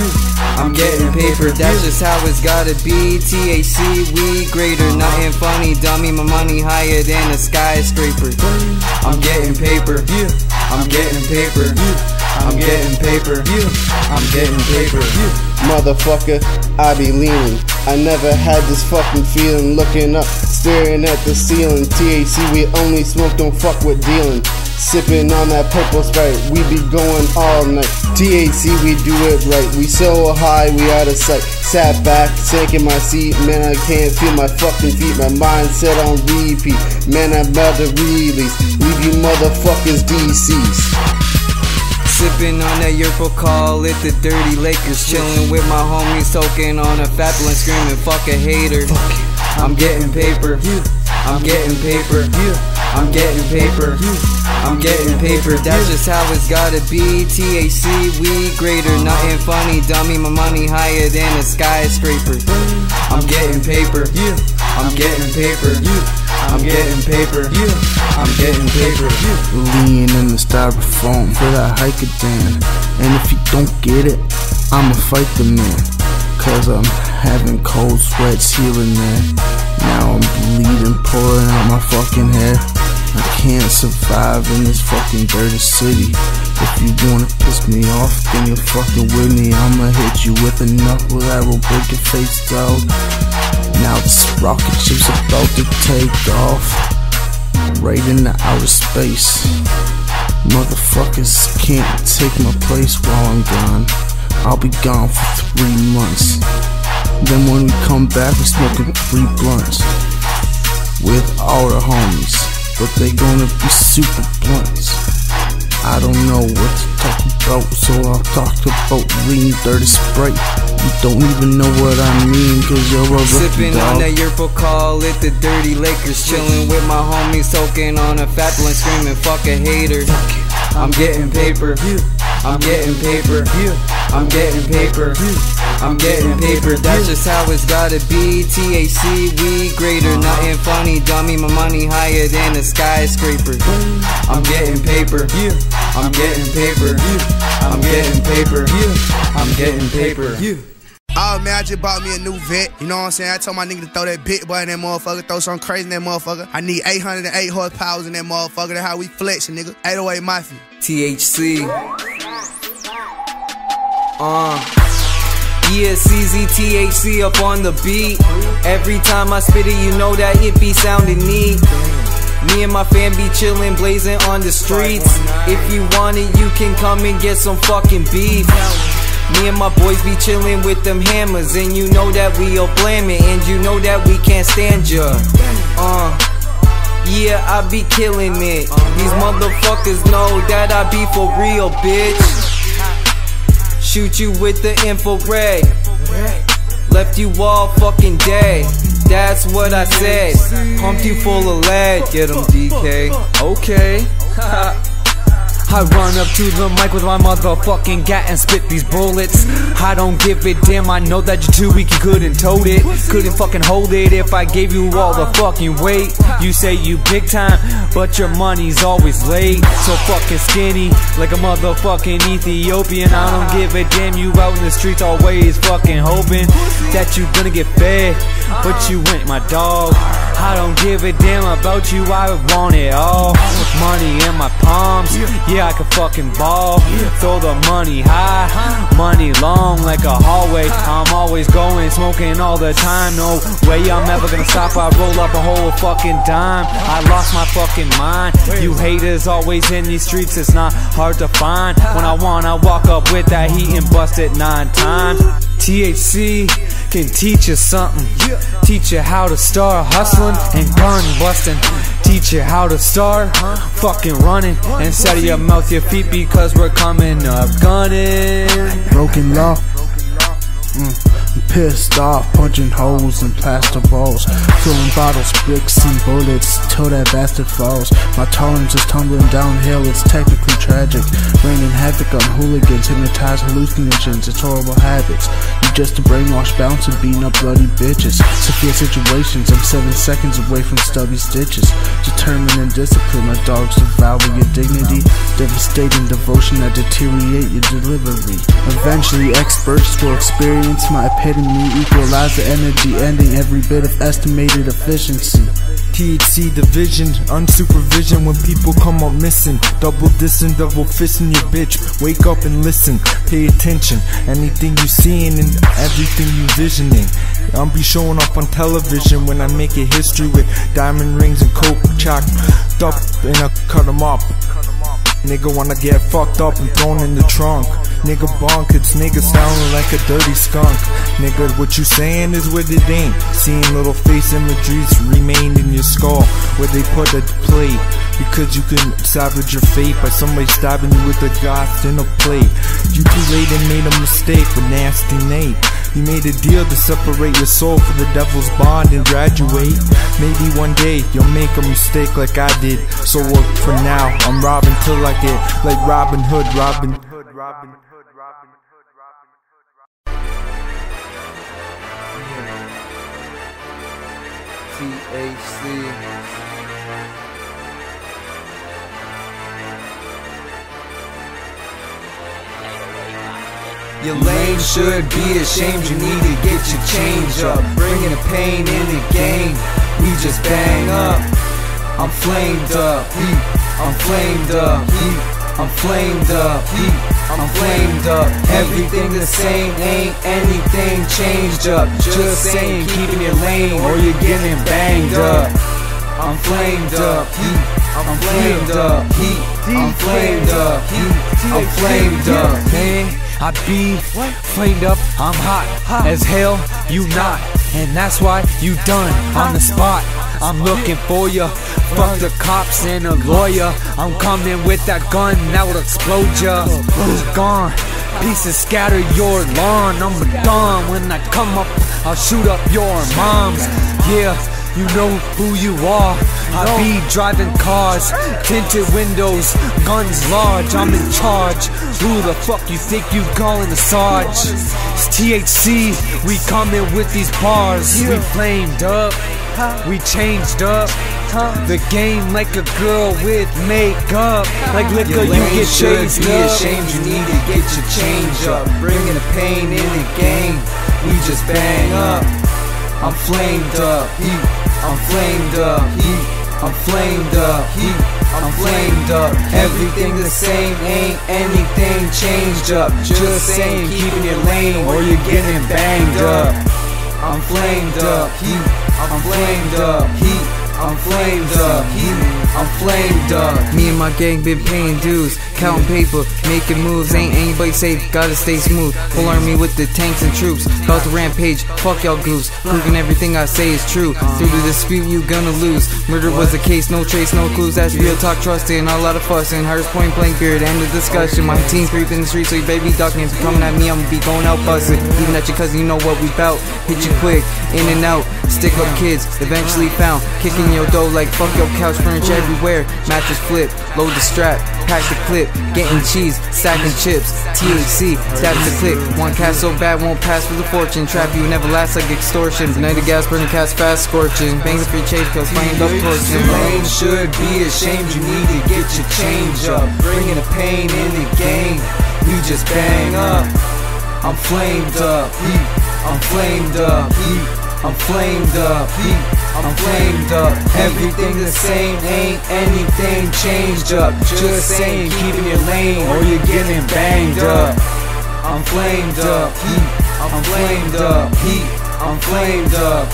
I'm getting paper, that's just how it's gotta be. T H C, we greater, nothing funny, dummy, my money higher than a skyscraper. I'm getting paper, I'm getting paper, I'm getting paper, I'm getting paper. Motherfucker, I be leaning, I never had this fucking feeling. Looking up, staring at the ceiling. T H C, we only smoke, don't fuck with dealing. Sipping on that purple Sprite, we be going all night. T H C, we do it right, we so high, we out of sight. Sat back, sank in my seat, man, I can't feel my fucking feet. My mindset on repeat, man, I'm about to release. Leave you motherfuckers D Cs. Sipping on that yerba, call it the Dirty Lakers. Chilling with my homies, soaking on a fat blunt, screaming fuck a hater. I'm getting paper, I'm getting paper, I'm getting paper, I'm getting paper, that's just how it's gotta be. T H C, we greater, nothing funny, dummy, my money higher than a skyscraper. I'm getting paper, I'm getting paper, I'm getting paper, I'm getting paper. Lean in the styrofoam for that hike again, and if you don't get it, I'ma fight the man, cause I'm having cold sweats healing there. Now I'm bleeding, pouring out my fucking hair. I can't survive in this fucking dirty city. If you wanna piss me off, then you're fucking with me. I'ma hit you with a knuckle that will break your face down. Now this rocket ship's about to take off, right into outer space. Motherfuckers can't take my place while I'm gone. I'll be gone for three months. Then when we come back, we're smoking three blunts with all the homies, but they gonna be super blunts. I don't know what to talk about, so I'll talk about lean, dirty Sprite. You don't even know what I mean, cause you're a rookie, dog. Sipping on that yerba, call it the Dirty Lakers. Chilling with my homies, soaking on a fat blunt, screaming fuck a hater. I'm getting paper, I'm getting paper, I'm getting paper, I'm getting paper, that's just how it's gotta be. T H C, we greater, nothing funny, dummy, my money higher than a skyscraper. I'm getting paper, I'm getting paper, I'm getting paper, I'm getting paper. Oh man, I just bought me a new vet, you know what I'm saying? I told my nigga to throw that big boy in that motherfucker, throw something crazy in that motherfucker. I need eight hundred eight horsepowers in that motherfucker, that's how we flexing, nigga. eight oh eight Mafia. T H C. Uh, yeah, C Z, T H C up on the beat. Every time I spit it, you know that it be sounding neat. Me and my fam be chillin', blazing on the streets. If you want it, you can come and get some fucking beef. Me and my boys be chillin' with them hammers, and you know that we'll blame it, and you know that we can't stand ya. Uh, yeah, I be killing it. These motherfuckers know that I be for real, bitch. Shoot you with the infrared, left you all fucking dead. That's what I said. Pumped you full of lead. Get him, D K. Okay. I run up to the mic with my motherfucking gat and spit these bullets. I don't give a damn, I know that you're too weak, you couldn't tote it. Couldn't fucking hold it if I gave you all the fucking weight. You say you big time, but your money's always late. So fucking skinny, like a motherfucking Ethiopian. I don't give a damn, you out in the streets always fucking hoping that you gonna get fed, but you ain't my dog. I don't give a damn about you, I want it all. Money in my palms, yeah, I can fucking ball. Throw the money high, money long like a hallway. I'm always going, smoking all the time. No way I'm ever gonna stop, I roll up a whole fucking dime. I lost my fucking mind. You haters always in these streets, it's not hard to find. When I want, I walk up with that heat and bust it nine times. T H C can teach you something. Teach you how to start hustling and gun busting. Teach you how to start fucking running. Instead of your mouth, your feet, because we're coming up gunning. Broken law. Mm. Pissed off, punching holes in plaster balls, filling bottles, bricks and bullets till that bastard falls. My tolerance is tumbling downhill, it's technically tragic. Raining havoc on hooligans, hypnotize hallucinogens, it's horrible habits. You just a brainwashed bouncer beating up bloody bitches. Severe situations, I'm seven seconds away from stubby stitches. Determined and disciplined, my dogs devour your dignity. Devastating devotion that deteriorate your delivery. Eventually experts will experience my epitome, equalize the energy, ending every bit of estimated efficiency. T H C division, unsupervision when people come up missing. Double dissing, double fisting your bitch. Wake up and listen, pay attention. Anything you seeing and everything you visioning. I'll be showing up on television when I make a history with diamond rings and coke chopped up and I cut them up. Nigga wanna get fucked up and thrown in the trunk. Nigga bonk, it's nigga sounding like a dirty skunk. Nigga, what you saying is what it ain't. Seeing little face imageries remain in your skull where they put a play, because you can salvage your fate by somebody stabbing you with a goth in a plate. You too late and made a mistake with Nasty Nate. You made a deal to separate your soul for the devil's bond and graduate. Maybe one day you'll make a mistake like I did. So what for now, I'm robbing till I get like Robin Hood, Robin Hood, Robin Hood. T H C. Your lane should be ashamed, you need to get your change up. Bringing the pain in the game, we just bang up. I'm flamed up, heat. I'm flamed up, heat. I'm flamed up, heat. I'm flamed up. Everything the same, ain't anything changed up. Just saying, keeping your lane or you're getting banged up. I'm flamed up, heat. I'm flamed up, heat. I'm flamed up, heat. I'm flamed up, man. I be flamed up, I'm hot as hell, you not. And that's why you done on the spot. I'm looking for ya, fuck the cops and a lawyer. I'm coming with that gun that will explode ya. Gone, pieces scatter your lawn. I'm a dawn, when I come up, I'll shoot up your moms. Yeah, you know who you are. I be driving cars, tinted windows, guns large, I'm in charge. Who the fuck you think you calling the Sarge? It's T H C, we coming with these bars. We flamed up, we changed up. The game like a girl with makeup. Like liquor, you get changed up. Your lane should be ashamed, you need to get your change up. Bringing the pain in the game, we just bang up. I'm flamed up, heat. I'm flamed up, heat. I'm flamed up, heat. I'm flamed up. Everything the same, ain't anything changed up. Just saying, keeping your lane or you're getting banged up. I'm flamed up, heat. I'm flamed up, heat. I'm flamed up, heat. I'm flamed up. Me and my gang been paying dues, counting paper, making moves. Ain't anybody safe, gotta stay smooth. Full army with the tanks and troops, about to rampage, fuck y'all goose. Proving everything I say is true, through the dispute you gonna lose. Murder was the case, no trace, no clues. That's real talk, trusting, not a lot of fussing. Hearts point blank, period, end of discussion. My team's creeping the streets, so you baby ducking. If you coming at me, I'ma be going out busting. Even at your cousin, you know what we bout. Hit you quick, in and out, stick up kids, eventually found. Kicking your dough like fuck your couch, furniture everywhere. Mattress flip, load the strap, pack the clip, getting cheese, stacking chips. T H C, stabs the click. One cast so bad, won't pass for the fortune. Trap you never last like extortion. Night of gas, burning cats, fast scorching. Bangs free change, cause flamed up torsion. Your lane should be ashamed, you need to get your change up. Bringing the pain in the game, we just bang up. I'm flamed up, I'm flamed up, I'm flamed up, I'm flamed up. Everything the same, ain't anything changed up. Just saying, keep in your lane or you're getting banged up. I'm flamed up, I'm flamed up, I'm flamed up,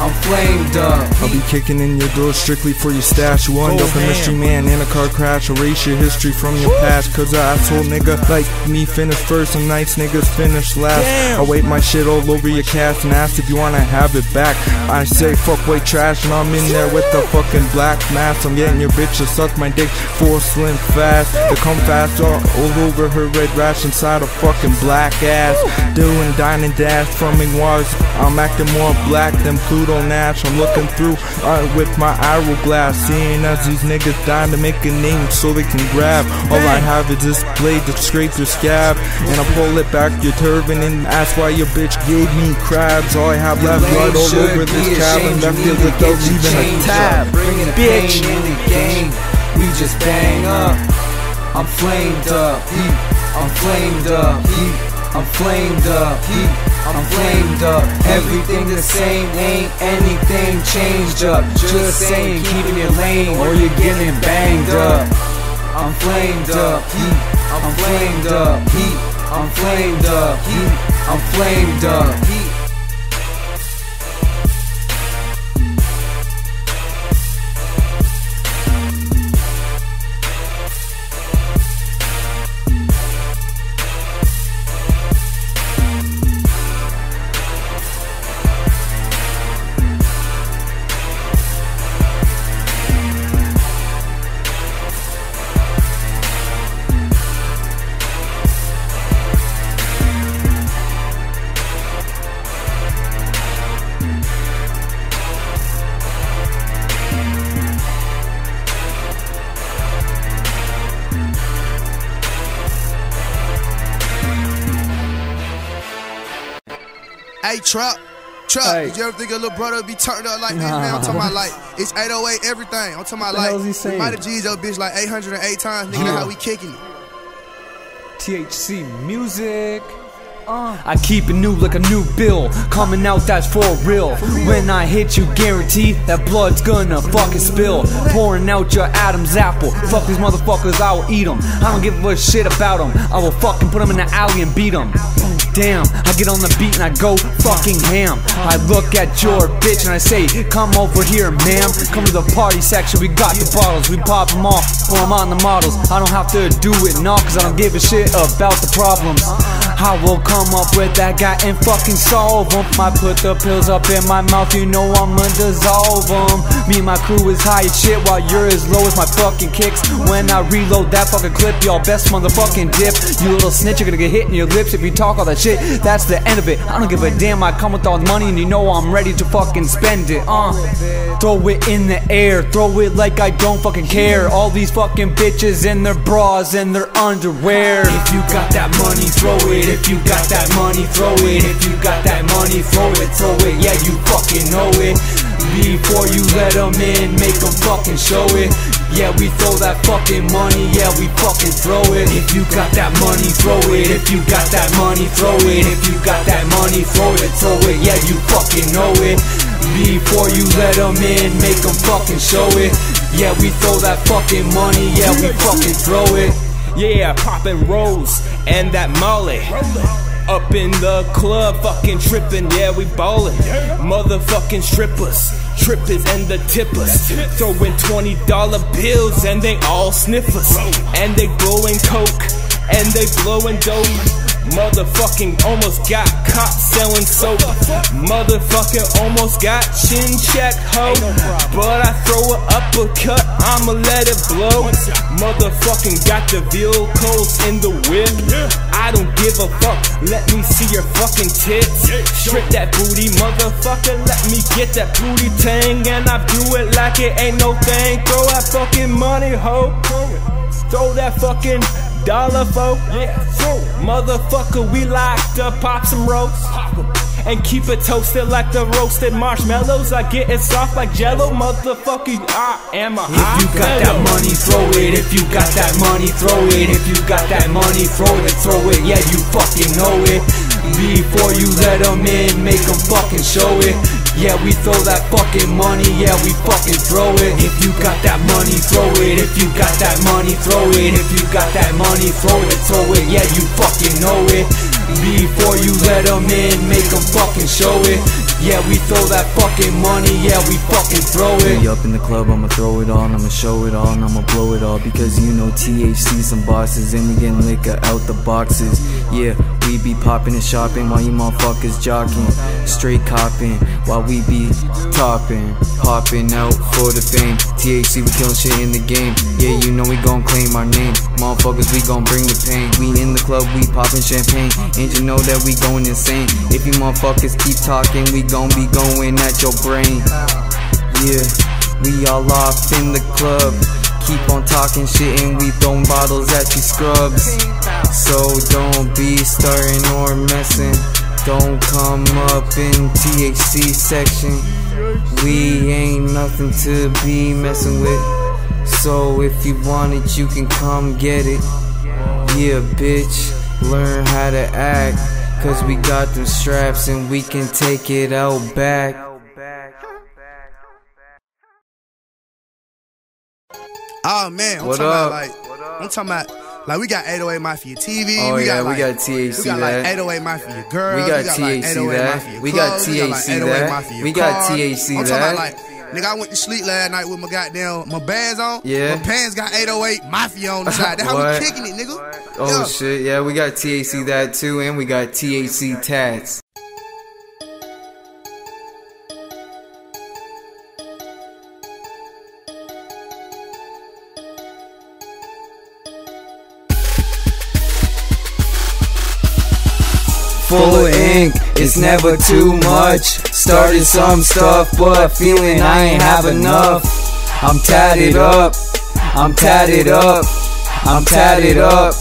I'm flamed up. I'll be kicking in your door strictly for your stash. You end up a mystery man in a car crash. Erase your history from your past. Cause I told nigga like me finish first and nice niggas finish last. I wait my shit all over your cast and ask if you wanna have it back. I say fuck white trash and I'm in there with the fucking black mask. I'm getting your bitch to suck my dick for slim fast. They come fast all, all over her red rash inside a fucking black ass. Doing dine and dash from Ingwars. I'm acting more black than Pluto Nash. I'm looking through uh, with my arrow glass, seeing as these niggas dying to make a name so they can grab. All I have is this blade that scrapes your scab, and I pull it back your turban and ask why your bitch gave me crabs. All I have left blood all over this cab and left it without even a tab. Bitch, in the game, we just bang up. I'm flamed up. I'm flamed up. I'm flamed up, I'm flamed up. Everything the same, ain't anything changed up. Just saying, keep in your lane or you're getting banged up. I'm flamed up, I'm flamed up, I'm flamed up, I'm flamed up. I'm flamed up. Hey, Trap, Trap, hey. Did you ever think a little brother be turned up like this, nah, man? I'm talking about like, it's eight oh eight everything. I'm talking about like, the might have G's your bitch like eight hundred eight times, nigga, yeah. That's how we kicking it. T H C music. I keep it new like a new bill, coming out that's for real. When I hit you, guarantee that blood's gonna fucking spill. Pouring out your Adam's apple, fuck these motherfuckers, I will eat them. I don't give a shit about them, I will fucking put them in the alley and beat them. Damn, I get on the beat and I go fucking ham. I look at your bitch and I say, come over here ma'am. Come to the party section, we got the bottles, we pop them off, pour them on the models. I don't have to do it, nah, cause I don't give a shit about the problems. I will come up with that guy and fucking solve him. I put the pills up in my mouth, you know I'ma dissolve them. Me and my crew is high as shit while you're as low as my fucking kicks. When I reload that fucking clip, y'all best motherfucking dip. You little snitch, you're gonna get hit in your lips if you talk all that shit. That's the end of it, I don't give a damn. I come with all the money and you know I'm ready to fucking spend it. uh. Throw it in the air, throw it like I don't fucking care. All these fucking bitches in their bras and their underwear. If you got that money, throw it. If you got that money, throw it. If you got that money, throw it, throw it. Yeah, you fucking know it. Before you let them in, make them fucking show it. Yeah, we throw that fucking money, yeah, we fucking throw it. If you got that money, throw it. If you got that money, throw it. If you got that money, throw it, throw it. Yeah, you fucking know it. Before you let them in, make them fucking show it. Yeah, we throw that fucking money, yeah, we fucking throw it. Yeah, poppin' rolls and that molly. Up in the club, fucking trippin', yeah, we ballin'. Motherfucking strippers, trippers and the tippers. Throwin' twenty dollar bills and they all sniffers. And they blowin' coke, and they blowin' dope. Motherfucking almost got caught selling soap. Motherfucking almost got chin check ho. But I throw an uppercut, I'ma let it blow. Motherfucking got the vehicles in the whip. I don't give a fuck, let me see your fucking tits. Strip that booty, motherfucker, let me get that booty tang. And I do it like it ain't no thing. Throw that fucking money ho. Throw that fucking dollar folk, yeah, motherfucker, we locked up, pop some ropes, and keep it toasted like the roasted marshmallows. I get it soft like jello, motherfucker, I am a high. If you got that money, throw it. If you got that money, throw it. If you got that money, throw it, throw it. Yeah, you fucking know it. Before you let them in, make them fucking show it. Yeah, we throw that fucking money, yeah, we fucking throw it. If you got that money, throw it. If you got that money, throw it. If you got that money, throw it, throw it. Yeah, you fucking know it. Before you let them in, make them fucking show it. Yeah, we throw that fucking money, yeah, we fucking throw it. Be up in the club, I'ma throw it on, I'ma show it on, I'ma blow it all. Because you know T H C, some bosses, and we getting liquor out the boxes. Yeah, we be popping and shopping while you motherfuckers jocking. Straight copping while we be topping, hopping out for the fame. T H C, we killing shit in the game. Yeah, you know we gon' claim our name. Motherfuckers, we gon' bring the pain. We in the club, we popping champagne. And you know that we going insane. If you motherfuckers keep talking, we gon' be going at your brain. Yeah, we all off in the club. Keep on talking shit and we throwing bottles at you scrubs. So don't be stirring or messing. Don't come up in T H C section. We ain't nothing to be messing with. So if you want it, you can come get it. Yeah, bitch, learn how to act. Cause we got them straps and we can take it out back. Oh man, I'm what talking up? About like, what up? I'm talking about. Like, we got eight oh eight Mafia T V. Oh, we yeah, got, like, we got T H C. We got like eight oh eight Mafia Girls. We got, we got T H C like, that. We got T H C that. We got T H C that. I'm talking about, like, nigga, I went to sleep last night with my goddamn, my bands on. Yeah. My pants got eight oh eight Mafia on the side. That's how we kicking it, nigga. Oh, yeah. Shit. Yeah, we got T H C that, too, and we got T H C tats. Full of ink, it's never too much. Started some stuff, but feeling I ain't have enough. I'm tatted up, I'm tatted up, I'm tatted up,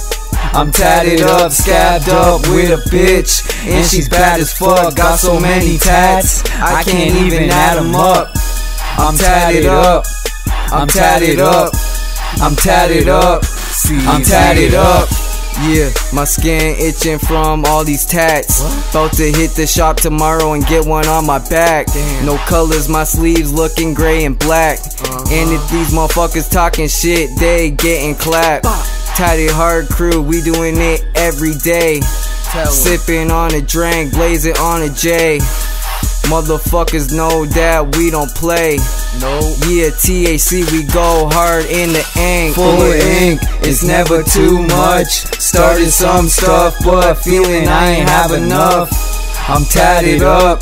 I'm tatted up, scabbed up with a bitch. And she's bad as fuck, got so many tats, I can't even add them up. I'm tatted up, I'm tatted up, I'm tatted up, I'm tatted up. Yeah, my skin itching from all these tats. What? About to hit the shop tomorrow and get one on my back. Damn. No colors, my sleeves looking gray and black. Uh-huh. And if these motherfuckers talking shit, they getting clapped. Bah. Tatted hard crew, we doing it every day. Sipping on a drink, blazing on a J. Motherfuckers know that we don't play. No. Yeah, T H C, we go hard in the ink. Full of ink, it's never too much. Started some stuff, but feeling I ain't have enough. I'm tatted up,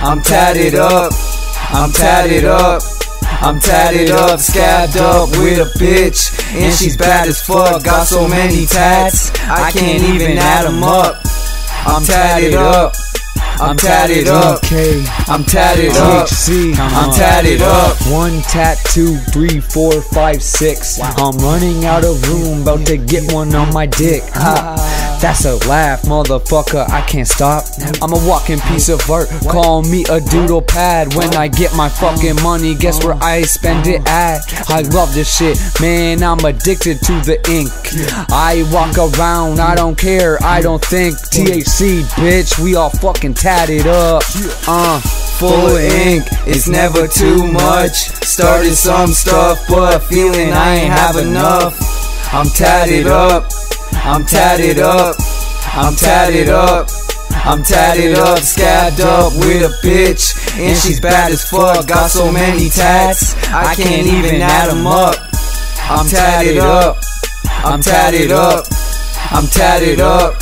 I'm tatted up, I'm tatted up, I'm tatted up, scabbed up with a bitch. And she's bad as fuck, got so many tats, I can't even add them up. I'm tatted up, I'm tatted up, I'm tatted up, I'm tatted up. One tat, two, three, four, five, six. I'm running out of room, about to get one on my dick. Ha, that's a laugh, motherfucker, I can't stop. I'm a walking piece of art, call me a doodle pad. When I get my fucking money, guess where I spend it at? I love this shit, man, I'm addicted to the ink. I walk around, I don't care, I don't think. T H C, bitch, we all fucking tatted. Tatted up, uh, full of ink, it's never too much. Started some stuff, but feeling I ain't have enough. I'm tatted up, I'm tatted up, I'm tatted up, I'm tatted up, scabbed up with a bitch. And she's bad as fuck, got so many tats, I can't even add them up. I'm tatted up, I'm tatted up, I'm tatted up,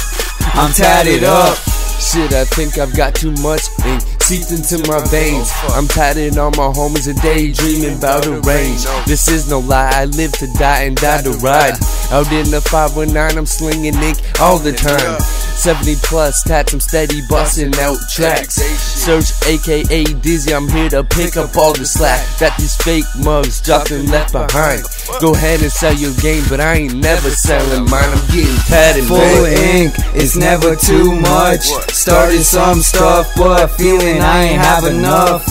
I'm tatted up. Shit, I think I've got too much ink seeped into my veins. I'm tatted on my homies and daydreaming about the range. This is no lie, I live to die and die to ride. Out in the five one nine, I'm slinging ink all the time. seventy plus tats, I'm steady busting out tracks. Search, aka Dizzy, I'm here to pick up all the slack. Got these fake mugs dropped and left behind. Go ahead and sell your game, but I ain't never selling mine. I'm getting tatted, man. Full of ink, it's never too much. Started some stuff, but feeling I ain't have enough.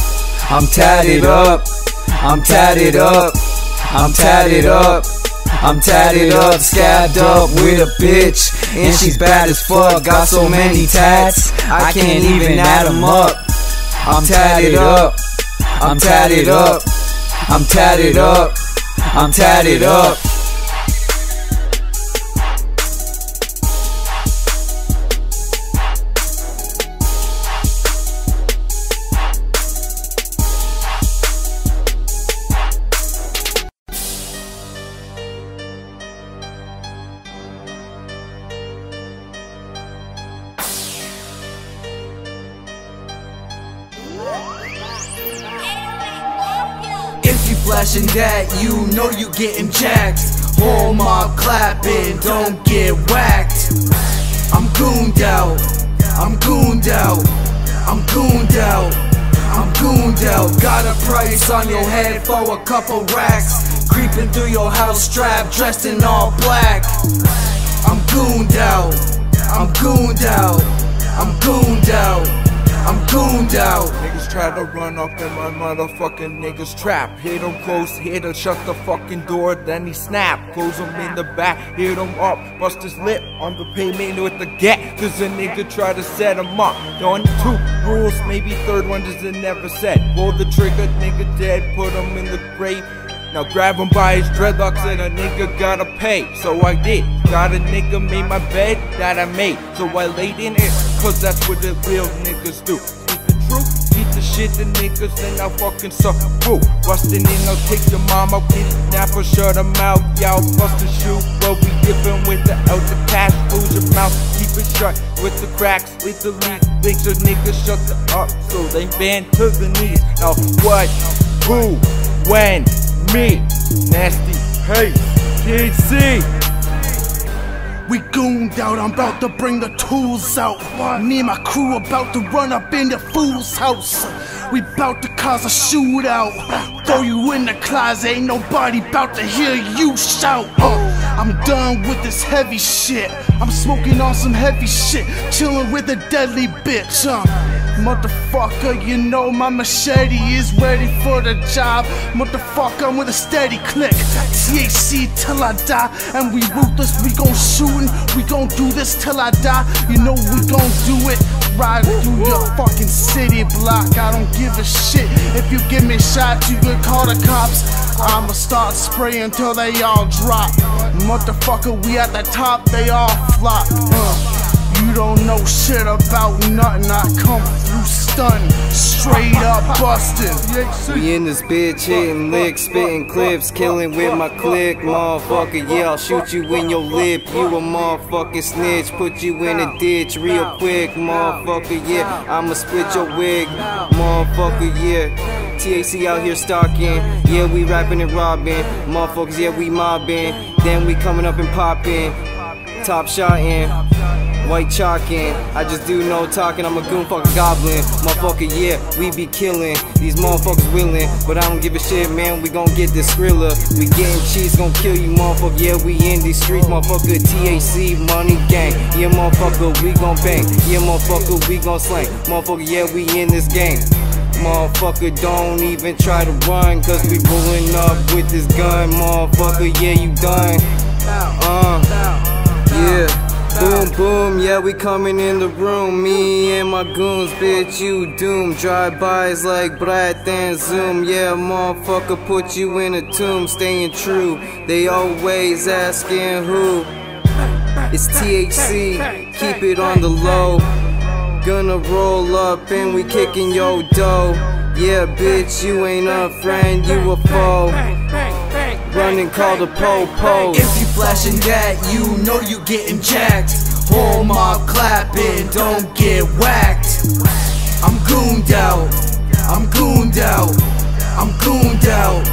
I'm tatted up, I'm tatted up, I'm tatted up, I'm tatted up, scabbed up with a bitch, and she's bad as fuck, got so many tats I can't even add them up. I'm tatted up, I'm tatted up, I'm tatted up, I'm tatted up. Flashing that, you know you getting jacked. Whole mob clapping, don't get whacked. I'm gooned out, I'm gooned out, I'm gooned out, I'm gooned out. Got a price on your head for a couple racks. Creeping through your house strapped, dressed in all black. I'm gooned out, I'm gooned out, I'm gooned out, I'm gooned out. Niggas try to run off in my motherfucking niggas trap. Hit him close, hit him, shut the fucking door, then he snap. Close him in the back, hit him up, bust his lip on the pavement with the gat. Cause a nigga try to set him up. Done two rules, maybe third one just never said. Pull the trigger, nigga dead, put him in the grave. Now grab him by his dreadlocks and a nigga gotta pay. So I did, got a nigga made my bed that I made. So I laid in it, cause that's what the real niggas do. Speak the truth, keep the shit the niggas, then I fucking suck boo. Bustin' in, I'll take your mom, I'll kidnap her, shut her mouth. Y'all bust a shoe, but we dippin' without the cash. Lose your mouth, keep it shut, with the cracks, with the lead. Think your niggas shut the up, so they bend to the knees. Now what, who, when? Me, nasty, hey, K C. We gooned out, I'm about to bring the tools out. Me and my crew about to run up in the fool's house. We bout to cause a shootout. Throw you in the closet, ain't nobody bout to hear you shout. uh, I'm done with this heavy shit. I'm smoking on some heavy shit, chillin' with a deadly bitch. uh. Motherfucker, you know my machete is ready for the job. Motherfucker, I'm with a steady click. T H C till I die, and we ruthless, we gon' shootin'. We gon' do this till I die, you know we gon' do it. Ride through your fucking city block, I don't give a shit. If you give me shots, you can call the cops. I'ma start spraying till they all drop. Motherfucker, we at the top, they all flop. uh. You don't know shit about nothing, I come through stunning, straight up bustin'. We in this bitch hitting licks, spitting clips, killing with my click, motherfucker. Yeah, I'll shoot you in your lip, you a motherfucking snitch, put you in a ditch real quick, motherfucker. Yeah, I'ma split your wig, motherfucker. Yeah, T A C out here stalking, yeah, we rapping and robbing, motherfuckers. Yeah, we mobbing, then we coming up and popping, top shotting, white chalking. I just do no talking, I'm a goon fucking goblin. Motherfucker, yeah, we be killing. These motherfuckers willing, but I don't give a shit, man. We gon' get this thriller. We getting cheese, gon' kill you, motherfucker. Yeah, we in these streets, motherfucker. T A C, money gang. Yeah, motherfucker, we gon' bang. Yeah, motherfucker, we gon' slang. Motherfucker, yeah, we in this game. Motherfucker, don't even try to run, cause we pulling up with this gun. Motherfucker, yeah, you done. Uh, yeah. Boom, boom, yeah, we coming in the room. Me and my goons, bitch, you doomed. Drive-bys like Brat and Zoom. Yeah, motherfucker, put you in a tomb. Staying true, they always asking who. It's T H C, keep it on the low. Gonna roll up and we kicking your dough. Yeah, bitch, you ain't a friend, you a foe. Run and call the po-po. If you flashing that, you know you getting jacked. Whole mob clapping, don't get whacked. I'm gooned out, I'm gooned out, I'm gooned out,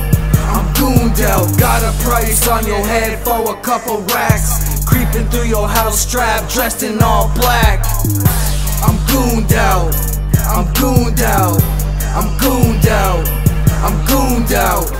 I'm gooned out. Got a price on your head for a couple racks. Creeping through your house strapped, dressed in all black. I'm gooned out, I'm gooned out, I'm gooned out, I'm gooned out.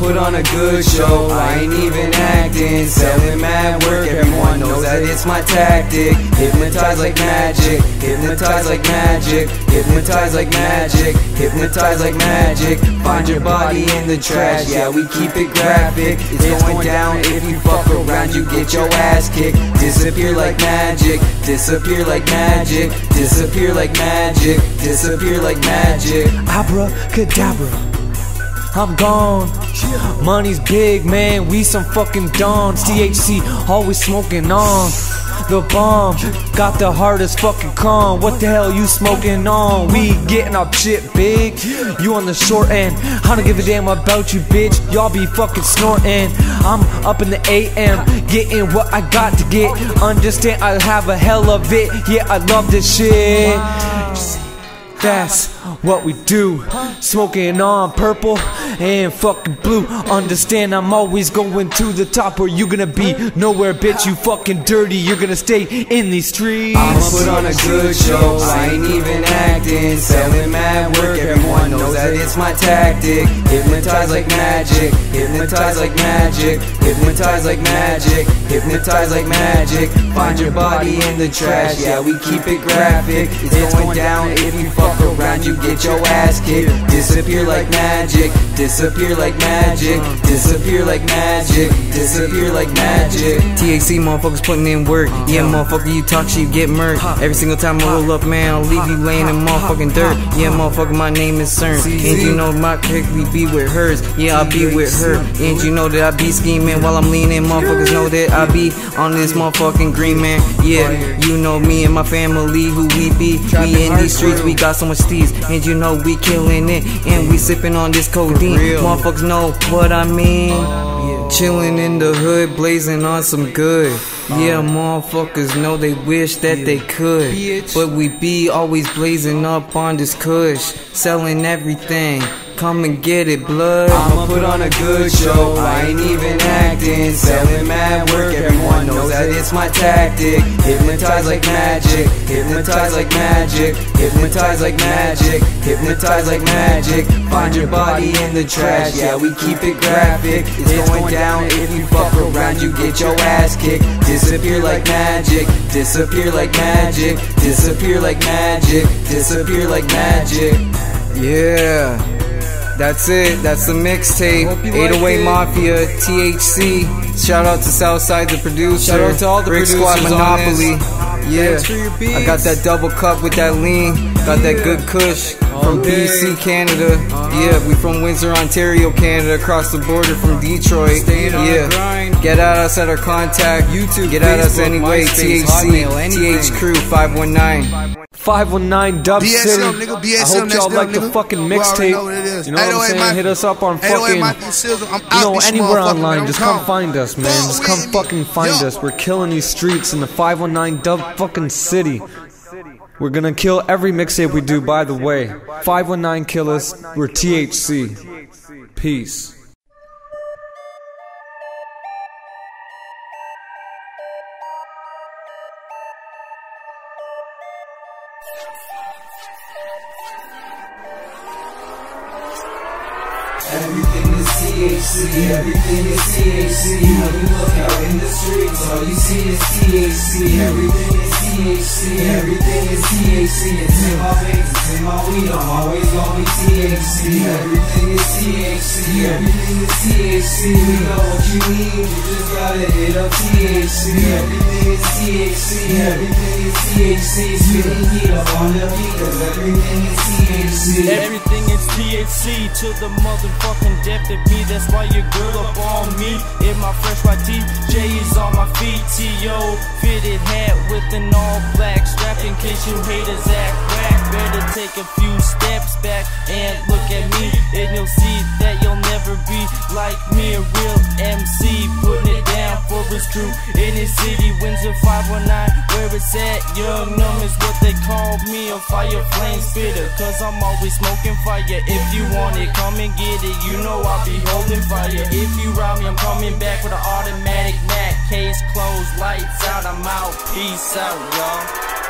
put on a good show. I ain't even acting, selling mad work. Everyone knows that it's my tactic. Hypnotize like magic, hypnotize like magic, hypnotize like magic, hypnotize like magic. Find your body in the trash, yeah, we keep it graphic. It's going down if you fuck around, you get your ass kicked. Disappear like magic, disappear like magic, disappear like magic, disappear like magic. Abracadabra, I'm gone. Money's big, man, we some fucking dons. T H C, always smoking on the bomb. Got the hardest fucking con. What the hell you smoking on? We getting our shit big, you on the short end. I don't give a damn about you, bitch, y'all be fucking snorting. I'm up in the A M, getting what I got to get. Understand, I have a hell of it, yeah, I love this shit. That's what we do, smoking on purple and fucking blue. Understand, I'm always going to the top, where you gonna be nowhere, bitch, you fucking dirty. You're gonna stay in these streets. I'ma put on a good show, I ain't even acting, selling mad work. Everyone knows that it's my tactic. Hypnotize like magic, hypnotize like magic, hypnotize like magic, hypnotize like magic. Find your body in the trash, yeah, we keep it graphic. It's going down if you fuck around, you get your ass kicked. Disappear like magic, disappear like magic, disappear like magic, disappear like magic. T H C motherfuckers putting in work. Yeah, motherfucker, you talk shit, you get murked. Every single time I roll up, man, I'll leave you laying in motherfucking dirt. Yeah, motherfucker, my name is Cern. And you know my quickly be with hers. Yeah, I be with her. And you know that I be scheming while I'm leaning. Motherfuckers know that I be on this motherfucking green, man. Yeah, you know me and my family, who we be. We in these streets, we got so much steez, and you know we killing it, and we sipping on this codeine. Motherfuckers know what I mean. Yeah. Chilling in the hood, blazing on some good. Yeah, motherfuckers know they wish that they could, but we be always blazing up on this kush, selling everything. Come and get it, blood. I'ma put on a good show, I ain't even acting, selling mad work. Everyone knows that it's my tactic. Hypnotize like magic, hypnotize like magic, hypnotize like magic, hypnotize like magic. Find your body in the trash, yeah, we keep it graphic. It's going down if you fuck around, you get your ass kicked. Disappear like magic, disappear like magic, disappear like magic, disappear like magic. Yeah. That's it, that's the mixtape. eight oh eight Mafia, T H C. Shout out to Southside, the producer. Shout out to all the Brick Squad, Monopoly. Yeah, I got that double cup with that lean. Got that good kush from B C, Canada. Yeah, we from Windsor, Ontario, Canada. Across the border from Detroit. Yeah, get at us at our contact. Get at us anyway. T H C, T H Crew, five one nine. five one nine Dub City. I hope y'all like the fucking mixtape. You know what I'm saying? Hit us up on fucking, you know, anywhere online. Just come find us, man. Just come fucking find us. We're killing these streets in the five one nine Dub fucking City. We're gonna kill every mixtape we do, by the way. five one nine kill us. We're T H C. Peace. Everything is T H C, everything is T H C. When you look out in the streets, all you see is T H C. Everything is T H C, everything is T H C. It's in my veins, it's in my weed, I'm always gonna be T H C. Everything is T H C, everything is T H C. We know what you need, you just gotta hit up T H C. Everything is T H C, everything is T H C. Spitting heat up on the beat, cause everything is T H C. Everything is T H C to the motherfucker fucking depth of me, that's why your girl up on me. In my fresh white tee, J is on my feet. T O fitted hat with an all black strap. In case you haters act whack, better take a few steps back and look at me, and you'll see that you'll never be like me. A real M C, putting it down for his crew in his city. Windsor five one nine, where it's at. Young numb is what they call me, a fire flame spitter, cause I'm always smoking fire. If you want it, come and get it. You know I'll be holding fire. If you rob me, I'm coming back with an automatic Mac. Case closed, lights out, I'm out. Peace out, y'all.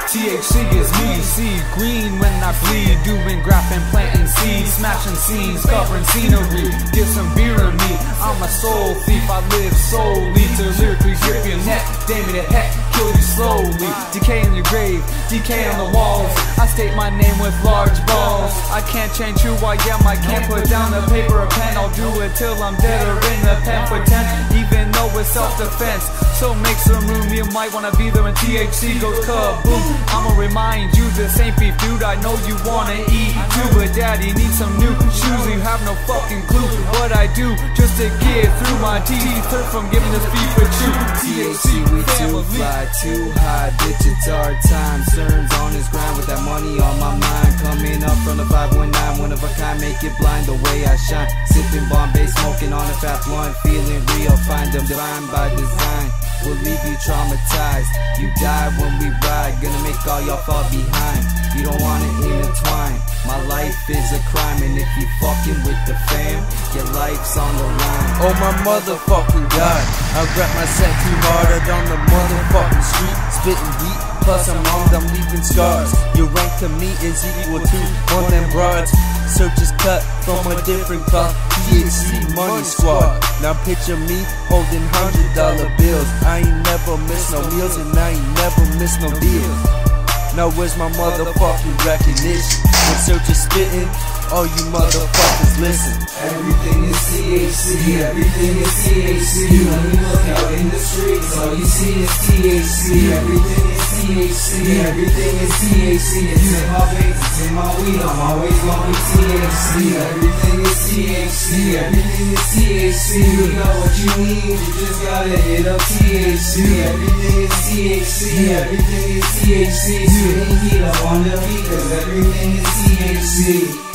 T H C is me, see green when I bleed. Doing graphing, planting seeds, smashing scenes, covering scenery. Get some beer in me, my soul thief. I live solely to lyrically rip your neck. Damn it, a heck, kill you slowly. Decay in your grave, decay on the walls. I state my name with large balls. I can't change who I am, I can't put down the paper or pen. I'll do it till I'm dead or in the pen for ten, even though it's self-defense. So make some room, you might wanna be there when T H C goes kaboom. I'ma remind you this ain't beef, dude. I know you wanna eat too, but daddy needs some new shoes. You have no fucking clue what I do just to get through. My teeth hurt from giving this beef with you. T H C, we too fly, too high, bitch, it's our time. Cern's on his grind with that money on my mind. Coming up from the five one nine, one of a kind, make it blind the way I shine. Sipping Bombay, smoking on a fat one, feeling real fine. Them divine by design, we'll leave you traumatized. You die when we ride, gonna make all y'all fall behind. You don't wanna intertwine, my life is a crime. And if you fucking with the fam, your life's on the line. Oh my motherfucking god, I rap my set too hard out on the motherfucking street. Spitting deep, plus I'm armed, I'm leaving scars. Your rank to me is equal to one of them broads. Search is cut from a different cloth. T H C Money Squad. Now picture me holding hundred dollar bills. I ain't never miss no meals and I ain't never miss no deals. Now where's my motherfucking recognition? When Search is spitting, all you motherfuckers listen. Everything is T H C, everything is T H C. When you look out in the streets, all you see is T H C. Everything is T H C, everything is T H C. It's in my face, it's in my weed, I'm always going T H C. Everything is T H C, everything is T H C. You got what you need, you just gotta hit up T H C. Everything is T H C, everything is T H C. You ain't heat up on the beat, cause everything is T H C.